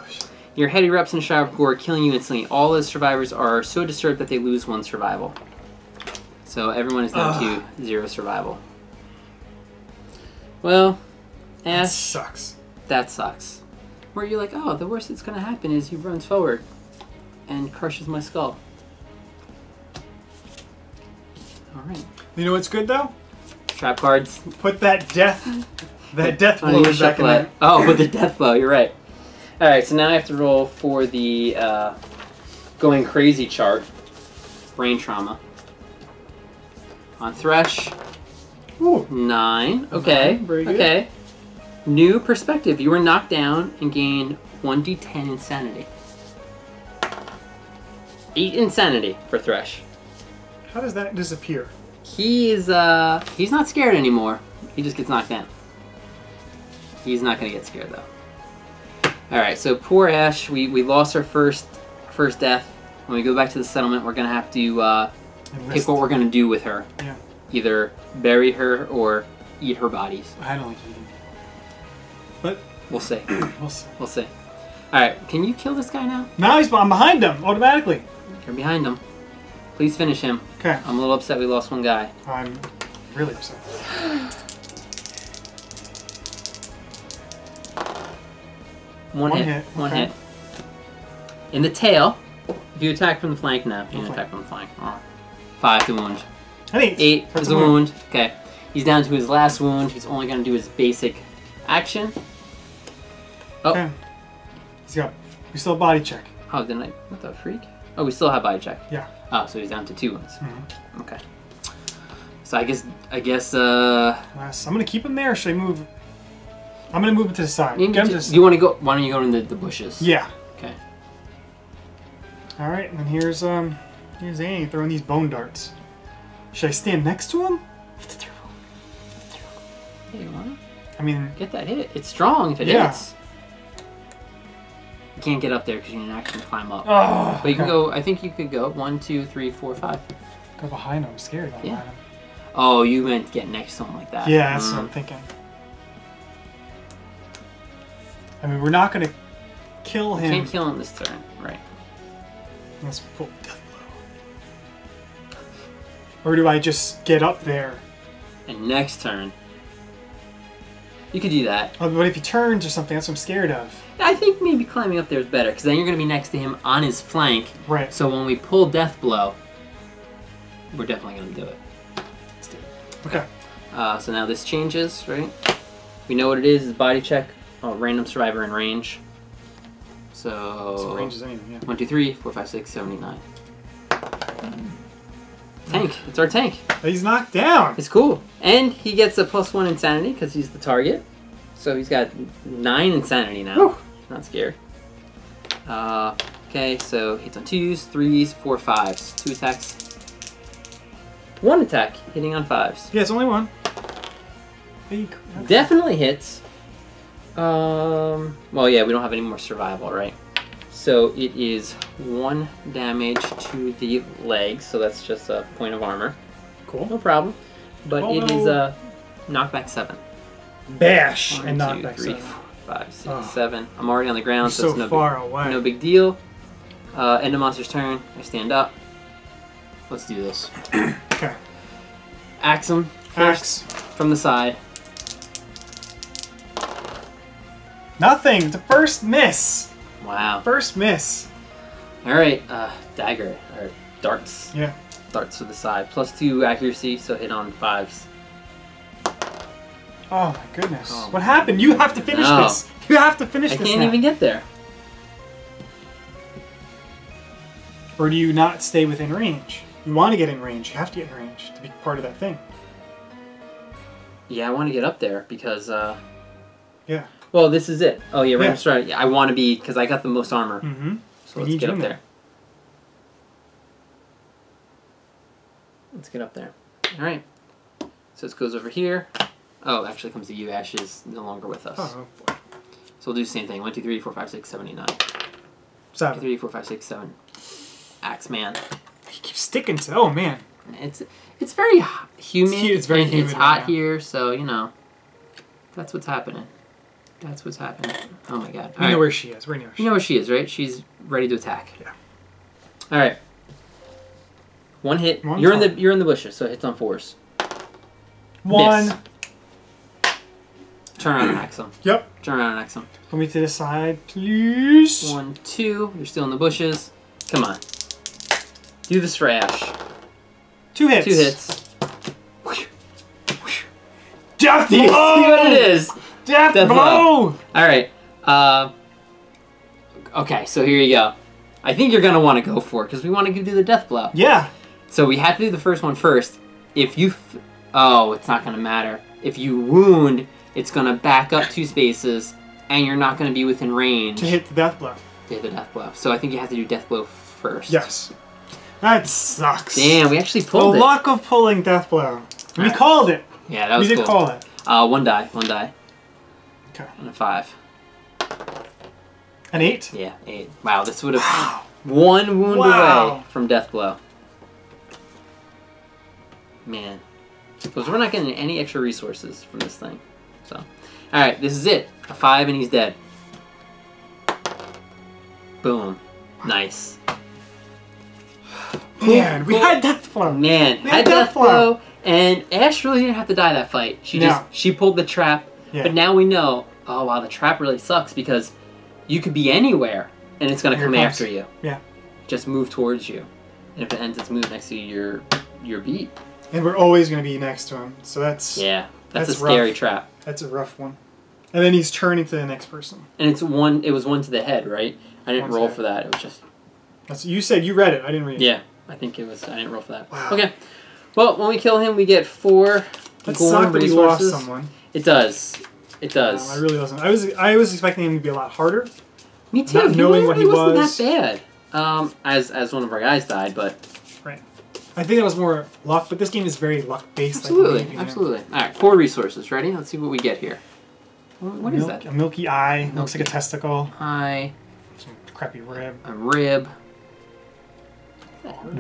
Your head erupts in a shower of gore, killing you instantly. All those survivors are so disturbed that they lose one survival. So everyone is down Ugh. to zero survival. Well, Ashe, that sucks. That sucks. Where you're like, oh, the worst that's gonna happen is he runs forward and crushes my skull. All right. You know what's good though? Trap cards. Put that death, that death blow back in there. Oh, with the death blow. You're right. All right. So now I have to roll for the uh, going crazy chart. Brain trauma. On Thresh, Ooh. nine. Okay, nine, very good. Okay. New perspective. You were knocked down and gain one d ten insanity. eight insanity for Thresh. How does that disappear? He is, uh, he's not scared anymore. He just gets knocked down. He's not gonna get scared though. All right, so poor Ashe, we, we lost our first, first death. When we go back to the settlement, we're gonna have to, uh, pick what we're going to do with her. Yeah. Either bury her or eat her bodies. I don't like eating. But... We'll see. we'll see. We'll see. Alright, can you kill this guy now? No, he's, I'm behind him, automatically. You're behind him. Please finish him. Okay. I'm a little upset we lost one guy. I'm really upset. One, one hit. hit. One okay. hit. In the tail, if you attack from the flank now, you can attack from the flank. Oh. Five to wound. I think Eight is a wound. wound. Okay. He's down to his last wound. He's only going to do his basic action. Oh. Okay. He's got... We still have body check. Oh, didn't I... What the freak? Oh, we still have body check. Yeah. Oh, so he's down to two wounds. Mm-hmm. Okay. So I guess... I guess, uh... Last, I'm going to keep him there, or should I move... I'm going to move it to the side. You, to, to... you want to go... Why don't you go into the bushes? Yeah. Okay. All right, and then here's, um... Here's Annie throwing these bone darts. Should I stand next to him? Hey, you want it? I mean... Get that hit. It's strong if it yeah. hits. You can't get up there because you can actually climb up. Oh, but you can go... I think you could go one, two, three, four, five. Go behind him. I'm scared. Yeah. Behind him. Oh, you meant get next to him like that. Yeah, that's mm. what I'm thinking. I mean, we're not going to kill him. You can't kill him this turn. Right. Let's pull death blow. Or do I just get up there? And next turn... You could do that. Oh, but if he turns or something, that's what I'm scared of. I think maybe climbing up there is better, because then you're going to be next to him on his flank. Right. So when we pull Death Blow, we're definitely going to do it. Let's do it. Okay. Uh, so now this changes, right? We know what it is. It's body check. Oh, random survivor in range. So... So range is anything, yeah. one, two, three, four, five, six, seven, eight, nine. Mm. Tank. It's our tank. He's knocked down. It's cool. And he gets a plus one insanity because he's the target. So he's got nine insanity now. Whew. Not scared. Uh, okay, so hits on twos, threes, four, fives. Two attacks. One attack, hitting on fives. Yeah, it's only one. Big. Definitely hits. Um, well, yeah, we don't have any more survival, right? So it is one damage to the leg, so that's just a point of armor. Cool. No problem. But oh, it no. is a knockback seven. Bash! One, and knockback three, seven. Four, five, six, oh. seven. I'm already on the ground, so, so it's no, far big, away. no big deal. Uh, end of monster's turn. I stand up. Let's do this. Okay. Axe him. Axe. From the side. Nothing! The first miss! Wow. First miss. All right, uh, dagger, or darts. Yeah. Darts to the side. Plus two accuracy, so hit on fives. Oh my goodness. Oh, what happened? You have to finish no. this. You have to finish I this I can't now. even get there. Or do you not stay within range? You want to get in range. You have to get in range to be part of that thing. Yeah, I want to get up there because... Uh, yeah. Well, this is it. Oh, yeah, yeah. Ram's right. I want to be, because I got the most armor. Mm-hmm. So let's get up there. Let's get up there. All right. So this goes over here. Oh, actually comes to you. Ashe is no longer with us. Oh, boy. So we'll do the same thing. one, two, three, four, five, six, seven, eight, nine. seven. one, two, three, four, five, six, seven. Axe man. He keeps sticking to... Oh, man. It's it's very humid. It's, it's very humid. It's hot here, so, you know. That's what's happening. That's what's happening. Oh my god. We know where she is. We know where she is. You know where she is, right? She's ready to attack. Yeah. All right. One hit. One you're time. in the you're in the bushes, so it hits on fours. One. Miss. Turn around and axe him. Yep. Turn around and axe him. Put me to the side, please. One, two. You're still in the bushes. Come on. Do this for Ashe. Two hits. Two hits. Just see what it is. Death, Death blow. blow! Alright. Uh, okay, so here you go. I think you're going to want to go for it, because we want to do the death blow. Yeah. So we have to do the first one first. If you... F oh, it's not going to matter. If you wound, it's going to back up two spaces, and you're not going to be within range. To hit the death blow. To hit the death blow. So I think you have to do death blow first. Yes. That sucks. Damn, we actually pulled the it. The luck of pulling death blow. We right. called it. Yeah, that was we cool. We did call it. Uh, one die, one die. Okay. And a five. An eight? Yeah, eight. Wow, this would have wow. one wound wow. away from death blow. Man. Because we're not getting any extra resources from this thing. So, alright, this is it. A five and he's dead. Boom. Nice. Man, we had death blow. Man, we had, had death blow. blow. And Ashe really didn't have to die that fight. She no. just she pulled the trap. Yeah. But now we know, oh wow, the trap really sucks because you could be anywhere, and it's going to come after you. Yeah. Just move towards you. And if it ends its move next to your your beat. And we're always going to be next to him. So that's... Yeah. That's, that's a rough. Scary trap. That's a rough one. And then he's turning to the next person. And it's one. It was one to the head, right? I didn't roll for that. It was just... That's, you said you read it. I didn't read it. Yeah. I think it was... I didn't roll for that. Wow. Okay. Well, when we kill him, we get four Gorm resources. We lost someone. It does. It does. No, I really wasn't. I was I was expecting him to be a lot harder. Me too. Not knowing what he was. He wasn't that bad. Um, as as one of our guys died, but right. I think that was more luck. But this game is very luck based. Absolutely, like, absolutely. All right, four resources. Ready? Let's see what we get here. What is that? A milky eye. Milky looks like a testicle. Eye. Some crappy rib. A rib.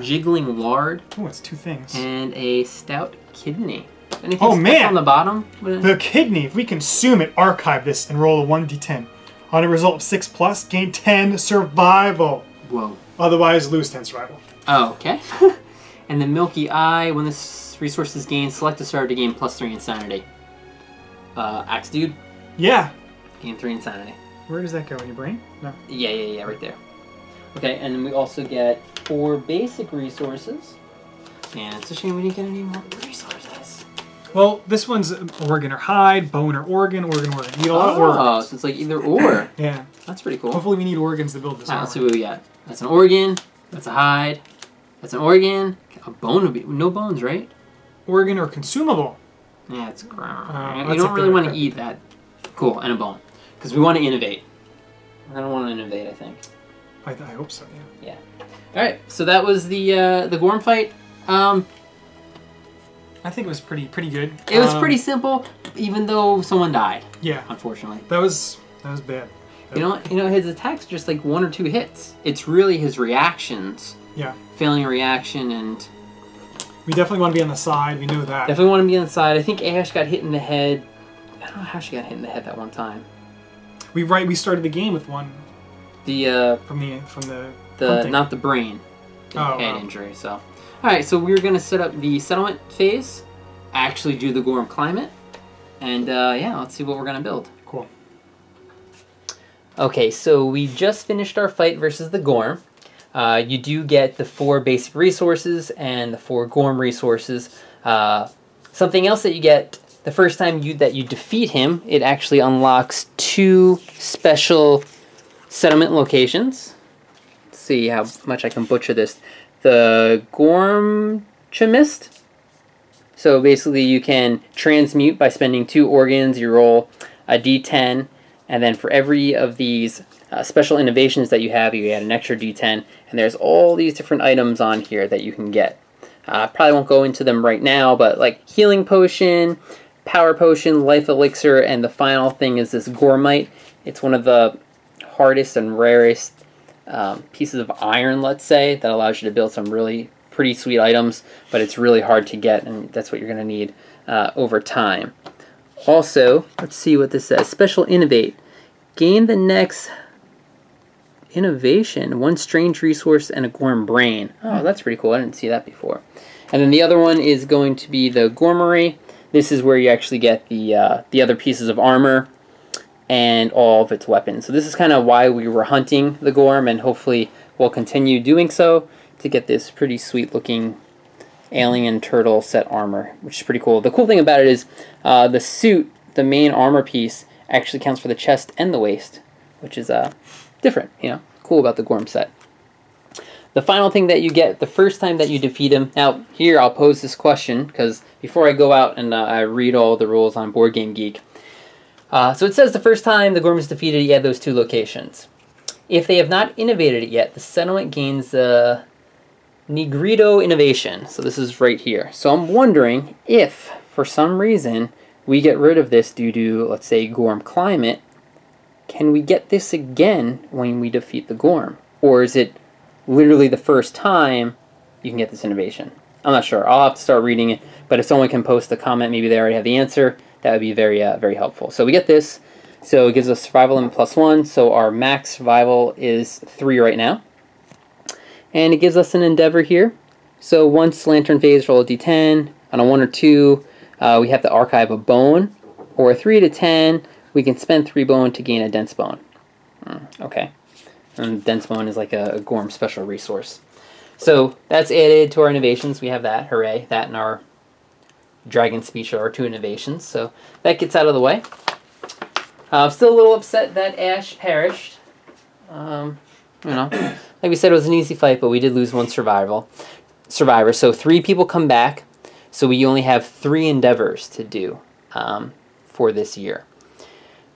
Jiggling lard. Oh, it's two things. And a stout kidney. Anything oh man! On the bottom, the kidney. If we consume it, archive this and roll a one d ten. On a result of six plus, gain ten survival. Whoa! Otherwise, lose ten survival. Oh, okay. And the milky eye. When this resource is gained, select a starter to gain plus three insanity. Uh, Axe dude. Yeah. Gain three insanity. Where does that go in your brain? No. Yeah, yeah, yeah, right there. Okay, and then we also get four basic resources. Man, it's a shame we didn't get any more resources. Well, this one's organ or hide, bone or organ, organ, organ. You need a lot of organs. Oh, so it's like either or. Yeah. That's pretty cool. Hopefully we need organs to build this. Let's see what we got. That's an organ. That's a hide. That's an organ. A bone would be... No bones, right? Organ or consumable. Yeah, it's ground. Uh, you don't really want to eat that. Cool, and a bone. Because we want to innovate. I don't want to innovate, I think. I, I hope so, yeah. Yeah. All right, so that was the, uh, the Gorm fight. Um... I think it was pretty pretty good. It was um, pretty simple, even though someone died. Yeah, unfortunately. That was that was bad. That you know, you know, his attacks are just like one or two hits. It's really his reactions. Yeah. Failing a reaction, and we definitely want to be on the side. We know that. Definitely want to be on the side. I think Ashe got hit in the head. I don't know how she got hit in the head that one time. We right. We started the game with one. The uh, from the from the the hunting. Not the brain. The oh, head wow. injury. So. Alright, so we're going to set up the settlement phase, actually do the Gorm climate, and uh, yeah, let's see what we're going to build. Cool. Okay, so we just finished our fight versus the Gorm. Uh, you do get the four basic resources and the four Gorm resources. Uh, something else that you get the first time you that you defeat him, it actually unlocks two special settlement locations. Let's see how much I can butcher this. The Gorm chemist. So basically you can transmute by spending two organs, you roll a d ten, and then for every of these uh, special innovations that you have, you add an extra d ten, and there's all these different items on here that you can get. I uh, probably won't go into them right now, but like healing potion, power potion, life elixir, and the final thing is this Gormite. It's one of the hardest and rarest Um, pieces of iron, let's say, that allows you to build some really pretty sweet items, but it's really hard to get, and that's what you're going to need uh, over time. Also, let's see what this says. Special Innovate. Gain the next innovation, one strange resource and a Gorm brain. Oh, that's pretty cool. I didn't see that before. And then the other one is going to be the Gormery. This is where you actually get the, uh, the other pieces of armor and all of its weapons. So this is kind of why we were hunting the Gorm, and hopefully we'll continue doing so to get this pretty sweet looking alien turtle set armor, which is pretty cool. The cool thing about it is uh, the suit, the main armor piece, actually counts for the chest and the waist, which is uh, different, you know, cool about the Gorm set. The final thing that you get the first time that you defeat him, now here I'll pose this question, because before I go out and uh, I read all the rules on Board Game Geek, Uh, so it says the first time the Gorm is defeated, you have those two locations. If they have not innovated it yet, the settlement gains the Negrito innovation. So this is right here. So I'm wondering if, for some reason, we get rid of this due to, let's say, Gorm climate, can we get this again when we defeat the Gorm? Or is it literally the first time you can get this innovation? I'm not sure. I'll have to start reading it, but if someone can post a comment, maybe they already have the answer. That would be very, uh, very helpful. So we get this. So it gives us survival and plus one. So our max survival is three right now. And it gives us an endeavor here. So once lantern phase, roll a d ten. On a one or two, uh, we have to archive a bone. Or a three to ten, we can spend three bone to gain a dense bone. Mm, okay. And dense moan is like a, a Gorm special resource. So that's added to our innovations. We have that, hooray. That and our dragon speech are our two innovations. So that gets out of the way. Uh, I'm still a little upset that Ashe perished. Um, you know, like we said, it was an easy fight, but we did lose one survival survivor. So three people come back. So we only have three endeavors to do um, for this year.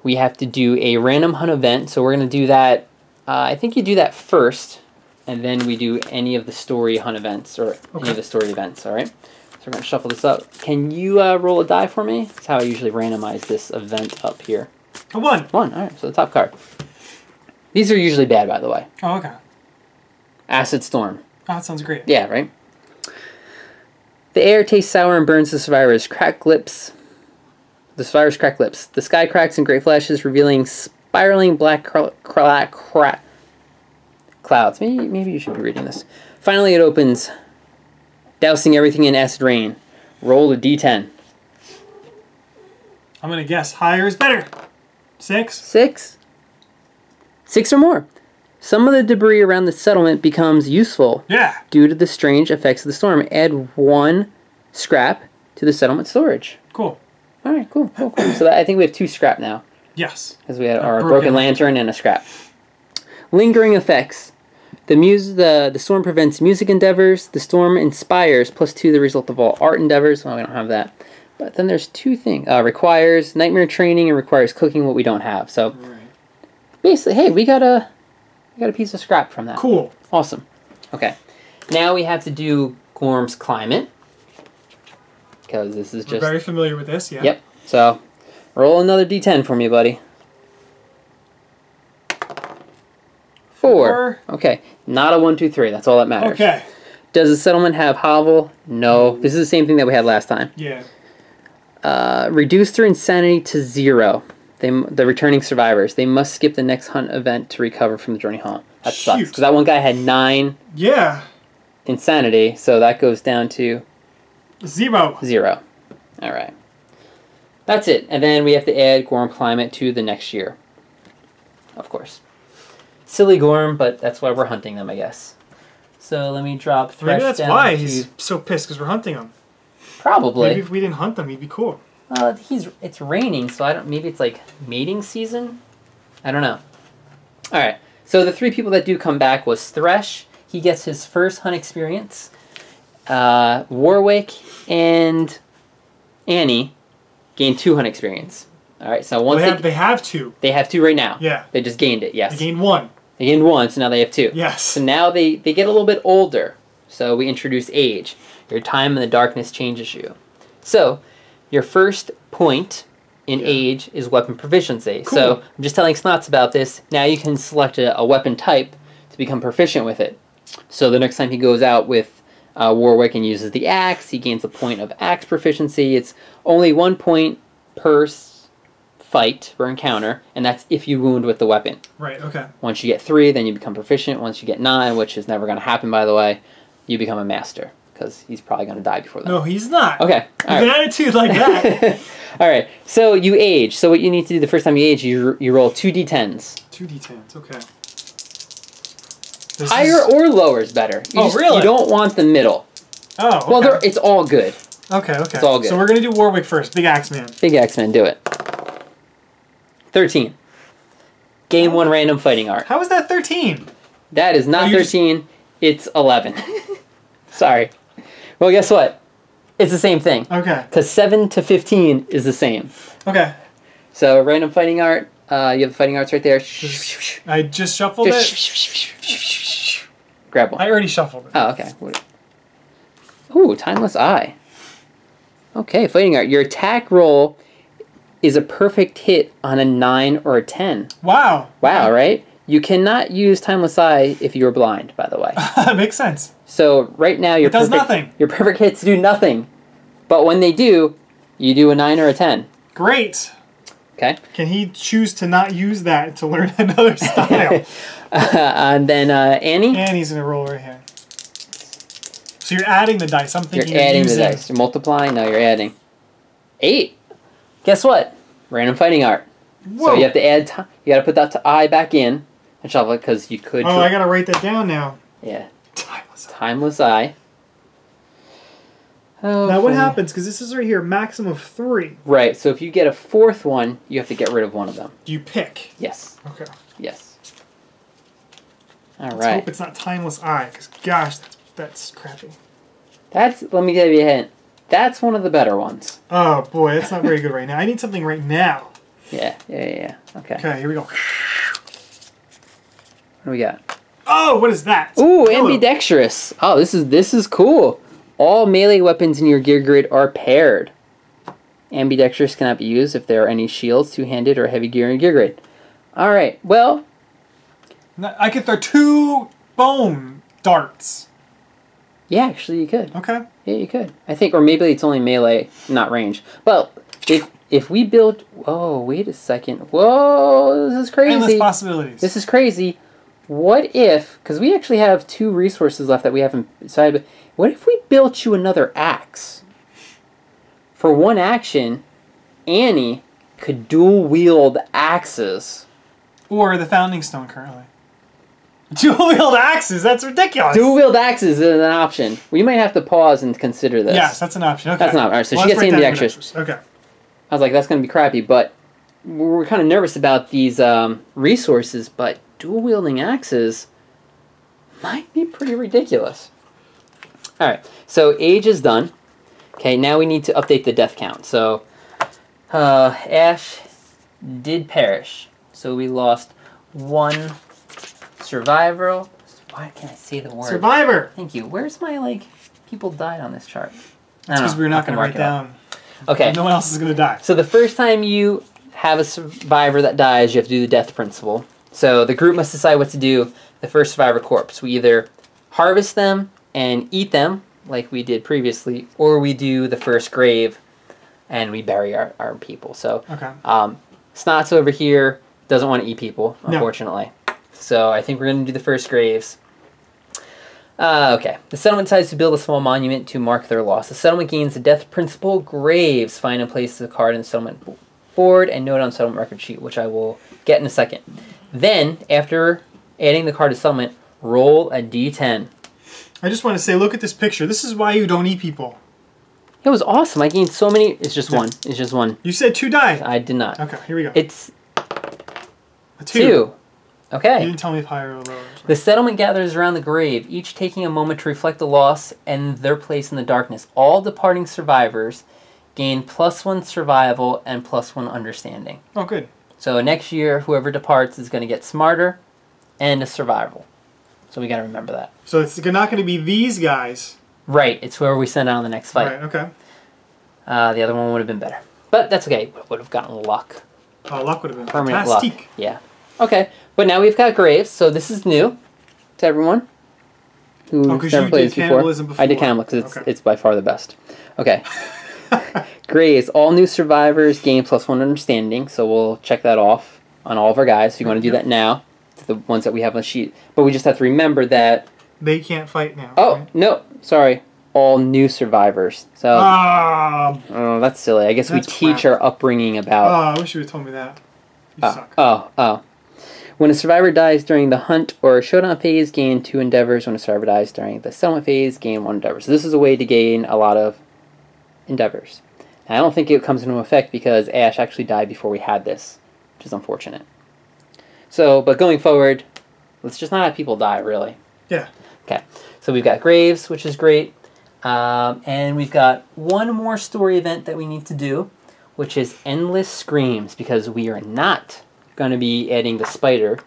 We have to do a random hunt event. So we're going to do that. Uh, I think you do that first, and then we do any of the story hunt events, or okay. any of the story events, all right? So we're going to shuffle this up. Can you uh, roll a die for me? That's how I usually randomize this event up here. A one. One, all right, so the top card. These are usually bad, by the way. Oh, okay. Acid Storm. Oh, that sounds great. Yeah, right? The air tastes sour and burns the survivor's cracked lips. The survivor's cracked lips. The sky cracks in great flashes, revealing spiraling black clouds. Maybe, maybe you should be reading this. Finally, it opens, dousing everything in acid rain. Roll a d ten. I'm going to guess higher is better. Six? Six. Six or more. Some of the debris around the settlement becomes useful yeah. due to the strange effects of the storm. Add one scrap to the settlement storage. Cool. All right, cool, cool, cool. So that, I think we have two scrap now. Yes. Because we had a our broken, broken lantern and a scrap. Lingering effects. The, mus the, the storm prevents music endeavors. The storm inspires, plus two the result of all art endeavors. Well, we don't have that. But then there's two things. Uh, requires nightmare training and requires cooking what we don't have. So right. basically, hey, we got, a, we got a piece of scrap from that. Cool. Awesome. Okay. Now we have to do Gorm's climate. Because this is just... We're very familiar with this, yeah. Yep. So... Roll another d ten for me, buddy. Four. Four. Okay. Not a one, two, three. That's all that matters. Okay. Does the settlement have hovel? No. This is the same thing that we had last time. Yeah. Uh, reduce their insanity to zero. They, the returning survivors. They must skip the next hunt event to recover from the journey haunt. That Shoot. sucks. Because that one guy had nine. Yeah. Insanity. So that goes down to... Zero. Zero. All right. That's it. And then we have to add Gorm Climate to the next year. Of course. Silly Gorm, but that's why we're hunting them, I guess. So let me drop Thresh Maybe that's down why to... he's so pissed, because we're hunting him. Probably. Maybe if we didn't hunt them, he'd be cool. Uh, he's it's raining, so I don't. Maybe it's like mating season? I don't know. All right. So the three people that do come back was Thresh. He gets his first hunt experience. Uh, Warwick and Annie... gain two hunt experience. All right, so once they have, they, they have two. They have two right now. Yeah. They just gained it, yes. They gained one. They gained one, so now they have two. Yes. So now they, they get a little bit older. So we introduce age. Your time in the darkness changes you. So your first point in yeah. age is weapon proficiency. Cool. So I'm just telling Snots about this. Now you can select a, a weapon type to become proficient with it. So the next time he goes out with Uh, Warwick and uses the axe. He gains a point of axe proficiency. It's only one point per fight, per encounter, and that's if you wound with the weapon. Right, okay. Once you get three, then you become proficient. Once you get nine, which is never going to happen, by the way, you become a master, because he's probably going to die before that. No, he's not. Okay. All right. An attitude like that. All right, so you age. So what you need to do the first time you age, you, you roll two d tens. Two d tens, okay. This Higher is... or lower is better. You oh, just, really? You don't want the middle. Oh, okay. Well, it's all good. Okay, okay. It's all good. So we're going to do Warwick first. Big Axe Man. Big Axe Man, do it. thirteen. Game oh. one random fighting art. How is that thirteen? That is not oh, thirteen. Just... It's eleven. Sorry. Well, guess what? It's the same thing. Okay. Because seven to fifteen is the same. Okay. So random fighting art. Uh, you have the fighting arts right there. I just shuffled just it. Grab one. I already shuffled it. Oh, okay. Ooh, Timeless Eye. Okay, fighting art. Your attack roll is a perfect hit on a nine or a ten. Wow. Wow, right? You cannot use Timeless Eye if you're blind, by the way. That makes sense. So right now your it does perfect, nothing. Your perfect hits do nothing. But when they do, you do a nine or a ten. Great. Okay. Can he choose to not use that to learn another style? Uh, and then uh, Annie? Annie's going to roll right here. So you're adding the dice. I'm thinking you're adding the dice. You're multiplying? No, you're adding. Eight. Guess what? Random fighting art. Whoa. So you have to add, t you got to put that to I back in and shuffle it because you could. Oh, I got to write that down now. Yeah. Timeless Eye. Timeless Eye. Oh, now funny. What happens, because this is right here, maximum of three. Right, so if you get a fourth one, you have to get rid of one of them. Do you pick? Yes. Okay. Yes. All Let's right. Let's hope it's not Timeless Eye, because gosh, that's, that's crappy. That's, let me give you a hint, that's one of the better ones. Oh boy, that's not very good right now. I need something right now. Yeah, yeah, yeah, okay. Okay, here we go. What do we got? Oh, what is that? It's Ooh, ambidextrous. Oh, this is, this is cool. All melee weapons in your gear grid are paired. Ambidextrous cannot be used if there are any shields, two-handed, or heavy gear in your gear grid. All right, well. I could throw two bone darts. Yeah, actually you could. Okay. Yeah, you could. I think, or maybe it's only melee, not range. Well, if, if we build... Oh, wait a second. Whoa, this is crazy. Endless possibilities. This is crazy. What if, because we actually have two resources left that we haven't decided, what if we built you another axe? For one action, Annie could dual wield axes. Or the Founding Stone currently. Dual wield axes? That's ridiculous. Dual wield axes is an option. We might have to pause and consider this. Yes, that's an option. Okay. That's an option. All right, so well, she gets ambidextrous. Okay. I was like, that's going to be crappy, but we're kind of nervous about these um, resources, but dual-wielding axes might be pretty ridiculous. All right, so age is done. Okay, now we need to update the death count. So uh, Ashe did perish, so we lost one survivor. Why can't I say the word? Survivor! Thank you. Where's my, like, people died on this chart? That's because we're not going to write down. Okay. No one else is going to die. So the first time you have a survivor that dies, you have to do the death principle. So the group must decide what to do the first survivor corpse. We either harvest them and eat them, like we did previously, or we do the first grave and we bury our, our people. So okay. um, Snots over here doesn't want to eat people, unfortunately. No. So I think we're going to do the first graves. Uh, okay. The settlement decides to build a small monument to mark their loss. The settlement gains the death principle graves. Find and place the card in the settlement board and note on the settlement record sheet, which I will get in a second. Then, after adding the card to settlement, roll a d ten. I just want to say, look at this picture. This is why you don't eat people. It was awesome. I gained so many. It's just one. It's just one. You said two died. I did not. Okay, here we go. It's a two. two. Okay. You didn't tell me if higher or lower. The settlement gathers around the grave, each taking a moment to reflect the loss and their place in the darkness. All departing survivors gain plus one survival and plus one understanding. Oh, good. So next year, whoever departs is going to get smarter and a survival. So we got to remember that. So it's not going to be these guys. Right. It's whoever we send out on the next fight. Right, okay. Uh, the other one would have been better. But that's okay. We would have gotten luck. Oh, luck would have been permanent fantastic. Luck. Yeah. Okay. But now we've got graves, so this is new to everyone who oh, never played this before. before. I did cannibalism because it's, okay. it's by far the best. Okay. Graves. All new survivors gain plus one understanding, so we'll check that off on all of our guys. So you right, want to do yep. that now, to the ones that we have on the sheet. But we just have to remember that... They can't fight now. Oh, right? No. Sorry. All new survivors. So, oh, oh that's silly. I guess we teach crap. Our upbringing about... Oh, I wish you would have told me that. You oh, suck. Oh, oh. When a survivor dies during the hunt or showdown phase, gain two endeavors. When a survivor dies during the settlement phase, gain one endeavor. So this is a way to gain a lot of endeavors. Now, I don't think it comes into effect because Ashe actually died before we had this, which is unfortunate. So, but going forward, let's just not have people die, really. Yeah. Okay. So we've got graves, which is great. Um, and we've got one more story event that we need to do, which is Endless Screams, because we are not going to be adding the spider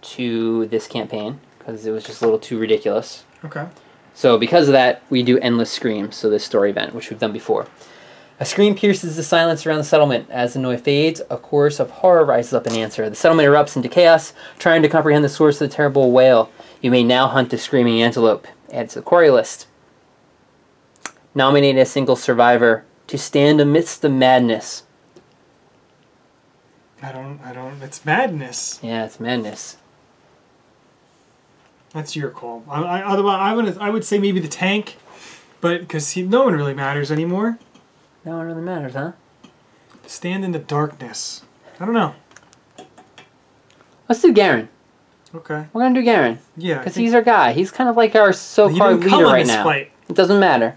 to this campaign, because it was just a little too ridiculous. Okay. So because of that, we do Endless Screams, so this story event, which we've done before. A scream pierces the silence around the settlement. As the noise fades, a chorus of horror rises up in answer. The settlement erupts into chaos, trying to comprehend the source of the terrible wail. You may now hunt the screaming antelope. Add to the quarry list. Nominate a single survivor to stand amidst the madness. I don't, I don't, it's madness. Yeah, it's madness. That's your call. I, I, otherwise, I would, I would say maybe the tank, but because no one really matters anymore. No one really matters, huh? Stand in the darkness. I don't know. Let's do Garen. Okay. We're going to do Garen. Yeah. Because he's our guy. He's kind of like our so-called leader right now. Fight. It doesn't matter.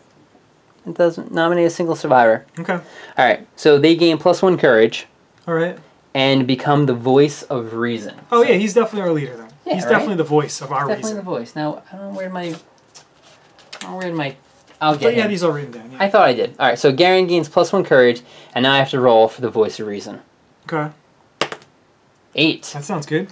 It doesn't. Nominate a single survivor. Okay. Alright, so they gain plus one courage. Alright. And become the voice of reason. Oh, so, yeah, he's definitely our leader, then. Yeah, he's right? definitely the voice of our definitely reason. Definitely the voice. Now, I don't know where my... I don't know where my... I'll get it. But yeah, him. These are written down. Yeah. I thought I did. Alright, so Garen gains plus one courage, and now I have to roll for the voice of reason. Okay. Eight. That sounds good.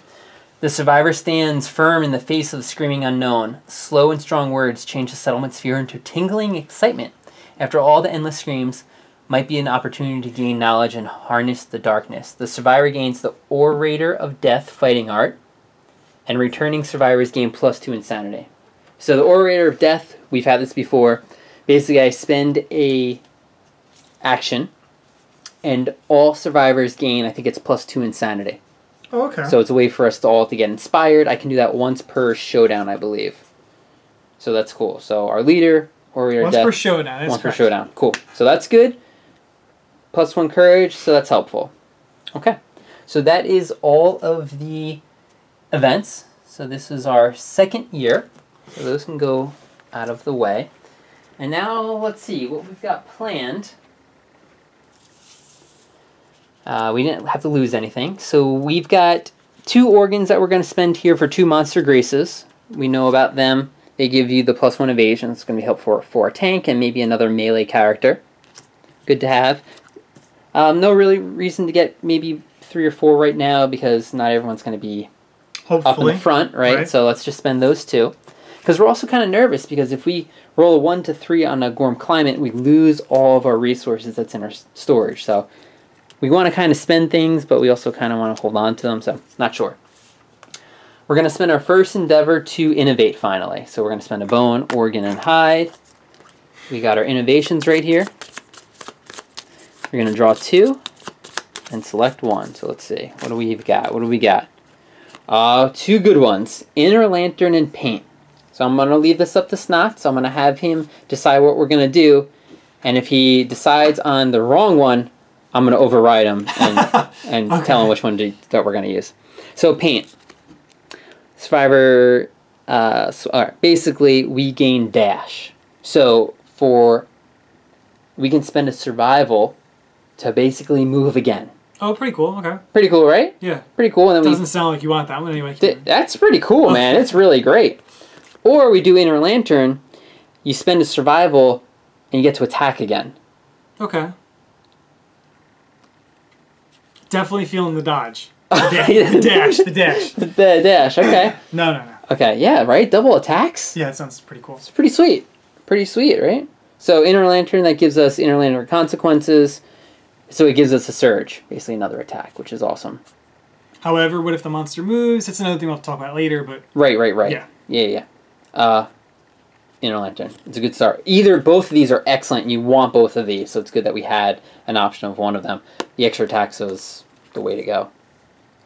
The survivor stands firm in the face of the screaming unknown. Slow and strong words change the settlement's fear into tingling excitement. After all the endless screams, might be an opportunity to gain knowledge and harness the darkness. The survivor gains the Orator of Death fighting art, and returning survivors gain plus two insanity. So the Orator of Death, we've had this before. Basically, I spend a action, and all survivors gain, I think it's plus two insanity. Oh, okay. So it's a way for us to all to get inspired. I can do that once per showdown, I believe. So that's cool. So our leader, Orator of Death. Once per showdown. Once per showdown. Cool. So that's good. Plus one courage, so that's helpful. Okay. So that is all of the events. So this is our second year. So those can go out of the way. And now let's see what we've got planned. Uh, we didn't have to lose anything. So we've got two organs that we're going to spend here for two monster graces. We know about them. They give you the plus one evasion. It's going to be helpful for a tank and maybe another melee character. Good to have. Um, no really reason to get maybe three or four right now because not everyone's going to be Hopefully. Up in the front, right? right? So let's just spend those two. Because we're also kind of nervous because if we roll a one to three on a Gorm Climate, we lose all of our resources that's in our storage. So... we want to kind of spend things, but we also kind of want to hold on to them, so not sure. We're going to spend our first endeavor to innovate, finally. So we're going to spend a bone, organ, and hide. We got our innovations right here. We're going to draw two and select one. So let's see. What do we got? What do we got? Uh, two good ones. Inner Lantern and Paint. So I'm going to leave this up to Snot, so I'm going to have him decide what we're going to do. And if he decides on the wrong one, I'm going to override them and, and okay. tell them which one to, that we're going to use. So paint. Survivor, uh, so, all right, basically we gain dash. So for, we can spend a survival to basically move again. Oh, pretty cool, okay. Pretty cool, right? Yeah. Pretty cool. And then it doesn't we, sound like you want that one anyway. Th that's pretty cool, man. It's really great. Or we do Inner Lantern, you spend a survival and you get to attack again. Okay. Definitely feeling the dodge. The, da the dash, the dash. the dash, okay. No, no, no. Okay, yeah, right? Double attacks? Yeah, that sounds pretty cool. It's pretty sweet. Pretty sweet, right? So Inner Lantern, that gives us Inner Lantern Consequences. So it gives us a surge, basically another attack, which is awesome. However, what if the monster moves? That's another thing we'll have to talk about later, but... Right, right, right. Yeah, yeah, yeah. Uh, Inner Lantern. It's a good start. Either, both of these are excellent, and you want both of these, so it's good that we had an option of one of them. The extra attack is the way to go.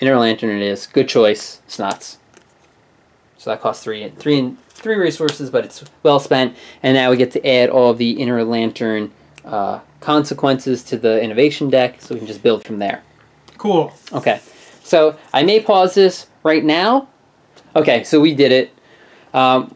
Inner Lantern it is. Good choice, Snots. So that costs three, three, and three resources, but it's well spent. And now we get to add all the Inner Lantern uh, consequences to the innovation deck, so we can just build from there. Cool. Okay. So I may pause this right now. Okay, so we did it. Um,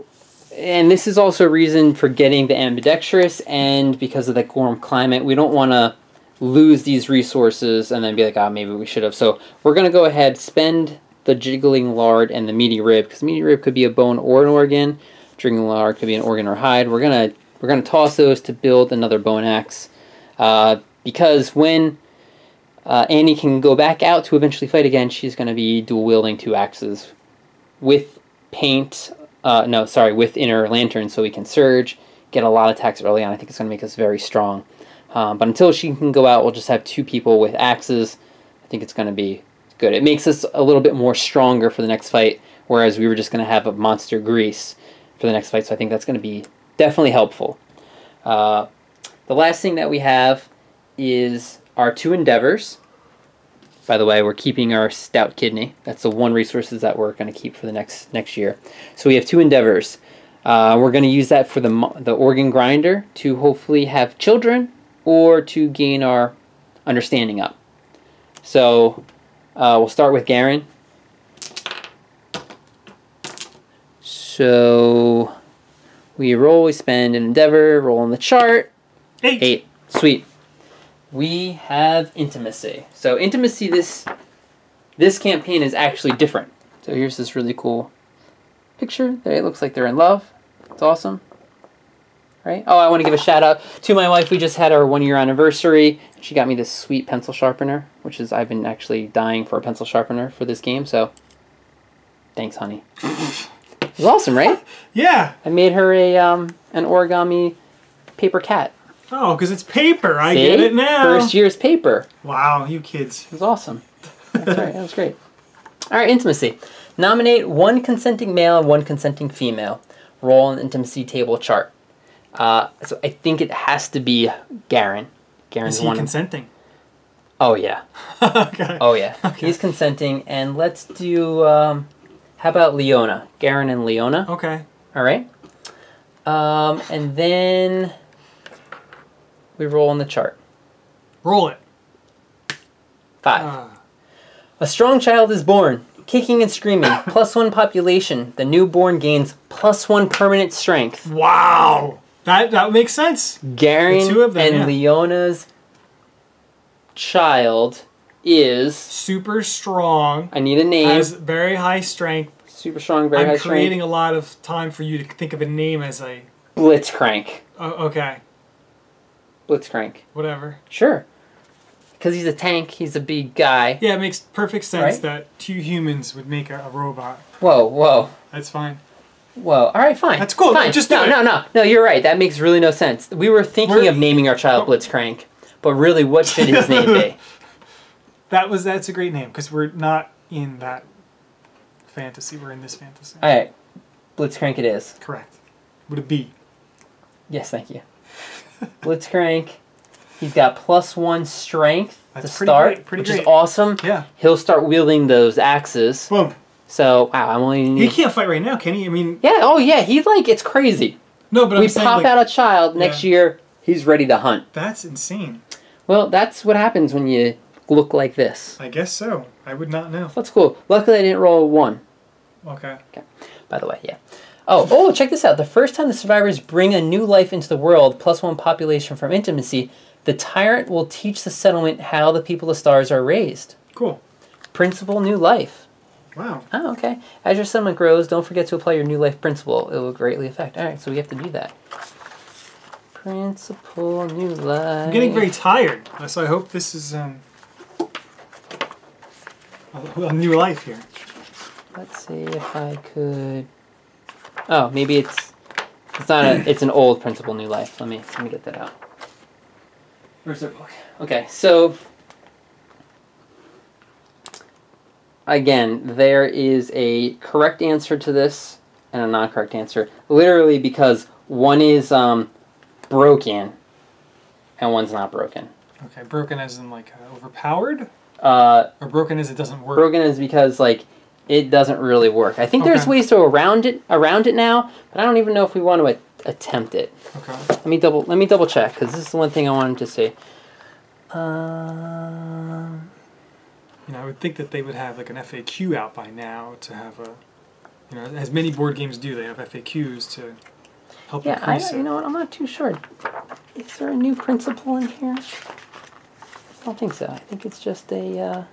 and this is also a reason for getting the ambidextrous, and because of the Gorm Climate, we don't want to lose these resources and then be like, ah, oh, maybe we should have. So we're going to go ahead, spend the Jiggling Lard and the Meaty Rib, because Meaty Rib could be a bone or an organ. Jiggling Lard could be an organ or hide. We're going to we're gonna toss those to build another bone axe, uh, because when uh, Annie can go back out to eventually fight again, she's going to be dual-wielding two axes with paint, uh, no, sorry, with Inner Lantern, so we can surge, get a lot of attacks early on. I think it's going to make us very strong. Um, but until she can go out, we'll just have two people with axes. I think it's going to be good. It makes us a little bit more stronger for the next fight, whereas we were just going to have a monster grease for the next fight. So I think that's going to be definitely helpful. Uh, the last thing that we have is our two endeavors. By the way, we're keeping our stout kidney. That's the one resources that we're going to keep for the next next year. So we have two endeavors. Uh, we're going to use that for the the organ grinder to hopefully have children, or to gain our understanding up. So uh, we'll start with Garen. So we roll, we spend an endeavor, roll on the chart. Eight. Eight. Sweet. We have intimacy. So intimacy, this this campaign is actually different. So here's this really cool picture. There, it looks like they're in love. It's awesome. Right? Oh, I want to give a shout out to my wife. We just had our one year anniversary. She got me this sweet pencil sharpener, which is, I've been actually dying for a pencil sharpener for this game, so thanks, honey. It was awesome, right? Yeah. I made her a um, an origami paper cat. Oh, because it's paper. I See? get it now. First year's paper. Wow, you kids. It was awesome. That's right. That was great. All right, intimacy. Nominate one consenting male and one consenting female. Roll an intimacy table chart. Uh, so I think it has to be Garen. Garen's Is he one consenting? Of... Oh, yeah. Okay. Oh, yeah. Okay. He's consenting. And let's do... Um, how about Leona? Garen and Leona. Okay. All right. Um, and then... We roll on the chart. Roll it. Five. Ah. A strong child is born, kicking and screaming, plus one population. The newborn gains plus one permanent strength. Wow. That that makes sense. Garen the two of them, and yeah. Leona's child is... Super strong. I need a name. Has very high strength. Super strong, very I'm high strength. I'm creating a lot of time for you to think of a name as I... Blitzcrank. Oh, okay. Blitzcrank. Whatever. Sure. Because he's a tank, he's a big guy. Yeah, it makes perfect sense right? that two humans would make a, a robot. Whoa, whoa. That's fine. Whoa, alright, fine. That's cool. Fine. Just no, no, no. No, you're right. That makes really no sense. We were thinking we're... of naming our child Blitzcrank, but really, what should his name be? That was, that's a great name, because we're not in that fantasy. We're in this fantasy. Alright. Blitzcrank it is. Correct. Would it be? Yes, thank you. Blitzcrank. He's got plus one strength That's to start, pretty great, pretty which great. is awesome. Yeah. He'll start wielding those axes. Boom. So, wow, I'm only... He can't fight right now, can he? I mean... Yeah, oh yeah, he's like, it's crazy. No, but we I'm saying... We pop like, out a child next yeah. year, he's ready to hunt. That's insane. Well, that's what happens when you look like this. I guess so. I would not know. That's cool. Luckily, I didn't roll a one. Okay. Okay. By the way, yeah. Oh, oh, check this out. The first time the survivors bring a new life into the world, plus one population from intimacy, the tyrant will teach the settlement how the people of the stars are raised. Cool. Principle, new life. Wow. Oh, okay. As your settlement grows, don't forget to apply your new life principle. It will greatly affect. All right, so we have to do that. Principle, new life. I'm getting very tired, so I hope this is um, a new life here. Let's see if I could... Oh, maybe it's it's not a it's an old principle, new life. Let me let me get that out. Where's their book? Okay, so again, there is a correct answer to this and a non-correct answer. Literally, because one is um, broken and one's not broken. Okay, broken as in like uh, overpowered. Uh, or broken as it doesn't work. Broken is because like. It doesn't really work. I think okay. there's ways to around it, around it now, but I don't even know if we want to attempt it. Okay. Let me double. Let me double check because this is the one thing I wanted to see. Uh, you know, I would think that they would have like an F A Q out by now to have a, you know, as many board games do, they have F A Qs to help. Yeah, I don't, you know what? I'm not too sure. Is there a new principle in here? I don't think so. I think it's just a. Uh,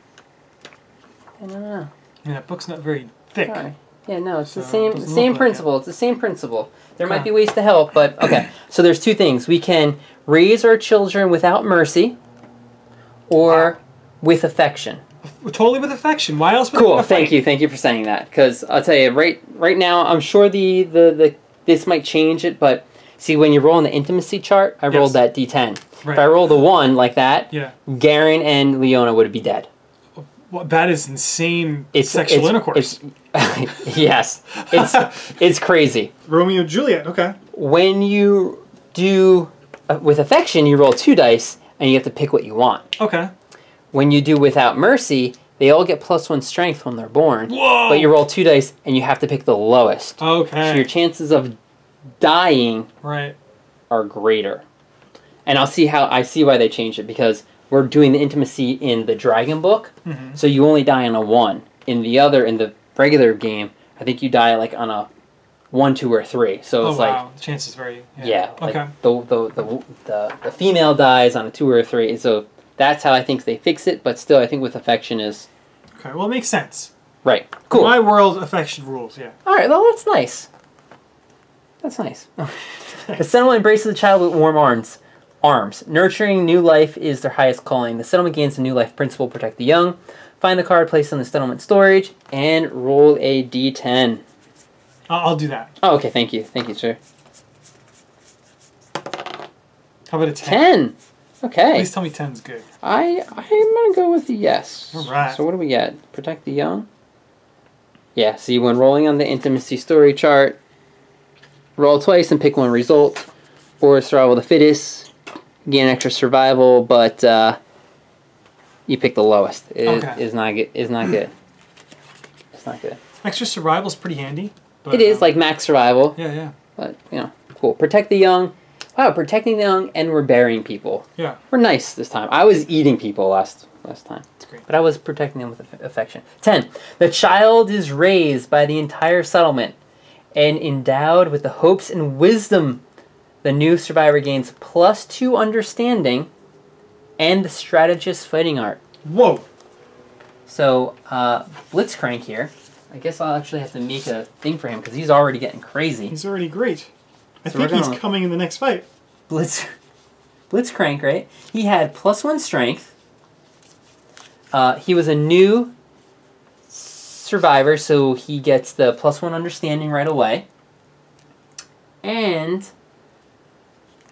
I don't know. I mean, that book's not very thick. Sorry. Yeah, no, it's so the same it same principle. Like it. It's the same principle. There okay. might be ways to help, but okay. So there's two things. We can raise our children without mercy or wow. with affection. Totally with affection. Why else would Cool, thank you. Thank you for saying that. Because I'll tell you, right right now, I'm sure the, the, the this might change it, but see, when you roll on the intimacy chart, I yes. rolled that D ten. Right. If I rolled a one like that, yeah. Garen and Leona would be dead. Well, that is insane it's, sexual it's, intercourse. It's, yes. It's it's crazy. Romeo and Juliet, okay. When you do, uh, with affection, you roll two dice, and you have to pick what you want. Okay. When you do without mercy, they all get plus one strength when they're born. Whoa! But you roll two dice, and you have to pick the lowest. Okay. So your chances of dying right. are greater. And I'll see how, I see why they changed it, because... We're doing the intimacy in the Dragon Book, mm-hmm. so you only die on a one. In the other, in the regular game, I think you die like on a one, two, or three. So it's oh, wow. like chances vary. Yeah. yeah okay. Like the, the the the the female dies on a two or a three, and so that's how I think they fix it. But still, I think with affection is okay. Well, it makes sense. Right. Cool. In my world, affection rules. Yeah. All right. Well, that's nice. That's nice. The settlement embraces the child with warm arms. Arms. Nurturing new life is their highest calling. The settlement gains a new life principle. Protect the young. Find the card placed on the settlement storage and roll a d ten. I'll do that. Oh, okay. Thank you. Thank you, sir. How about a ten? ten. Okay. Please tell me ten's good. I, I'm going to go with a yes. All right. So what do we get? Protect the young? Yeah. See, when rolling on the intimacy story chart, roll twice and pick one result. Or survival of the fittest. Gain extra survival, but uh, you pick the lowest. It okay. is, is not good. It's not good. It's not good. Extra survival is pretty handy. But, it is, um, like max survival. Yeah, yeah. But, you know, cool. Protect the young. Wow, protecting the young, and we're burying people. Yeah. We're nice this time. I was eating people last last time. That's great. But I was protecting them with affection. ten. The child is raised by the entire settlement and endowed with the hopes and wisdom. The new survivor gains plus two understanding and the strategist fighting art. Whoa. So, uh, Blitzcrank here. I guess I'll actually have to make a thing for him because he's already getting crazy. He's already great. I so think he's coming in the next fight. Blitz, Blitzcrank, right? He had plus one strength. Uh, he was a new survivor, so he gets the plus one understanding right away. And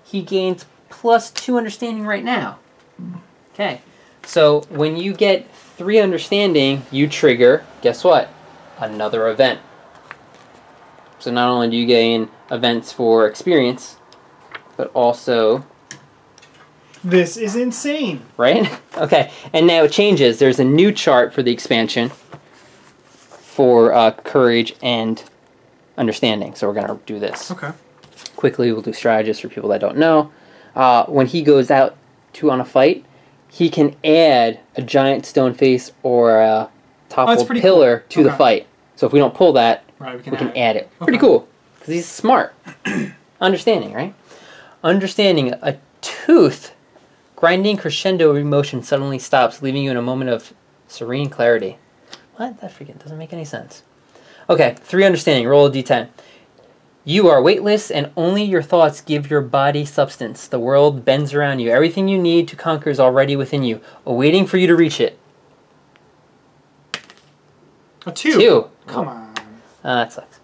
he gains plus two understanding right now. Okay. So when you get three understanding, you trigger, guess what? Another event. So not only do you gain events for experience, but also... This is insane! Right? Okay, and now it changes. There's a new chart for the expansion for uh, courage and understanding. So we're going to do this. Okay. Quickly, we'll do strategists for people that don't know. Uh, when he goes out to on a fight, he can add a giant stone face or a toppled oh, pillar cool. to okay. the fight. So if we don't pull that, right, we can, we add, can it. add it. Okay. Pretty cool, because he's smart. Understanding, right? Understanding, a tooth grinding crescendo of emotion suddenly stops, leaving you in a moment of serene clarity. What? That freaking doesn't make any sense. Okay, three understanding, roll a d ten. You are weightless, and only your thoughts give your body substance. The world bends around you. Everything you need to conquer is already within you, awaiting for you to reach it. A two. Two. Come on. Uh, that sucks.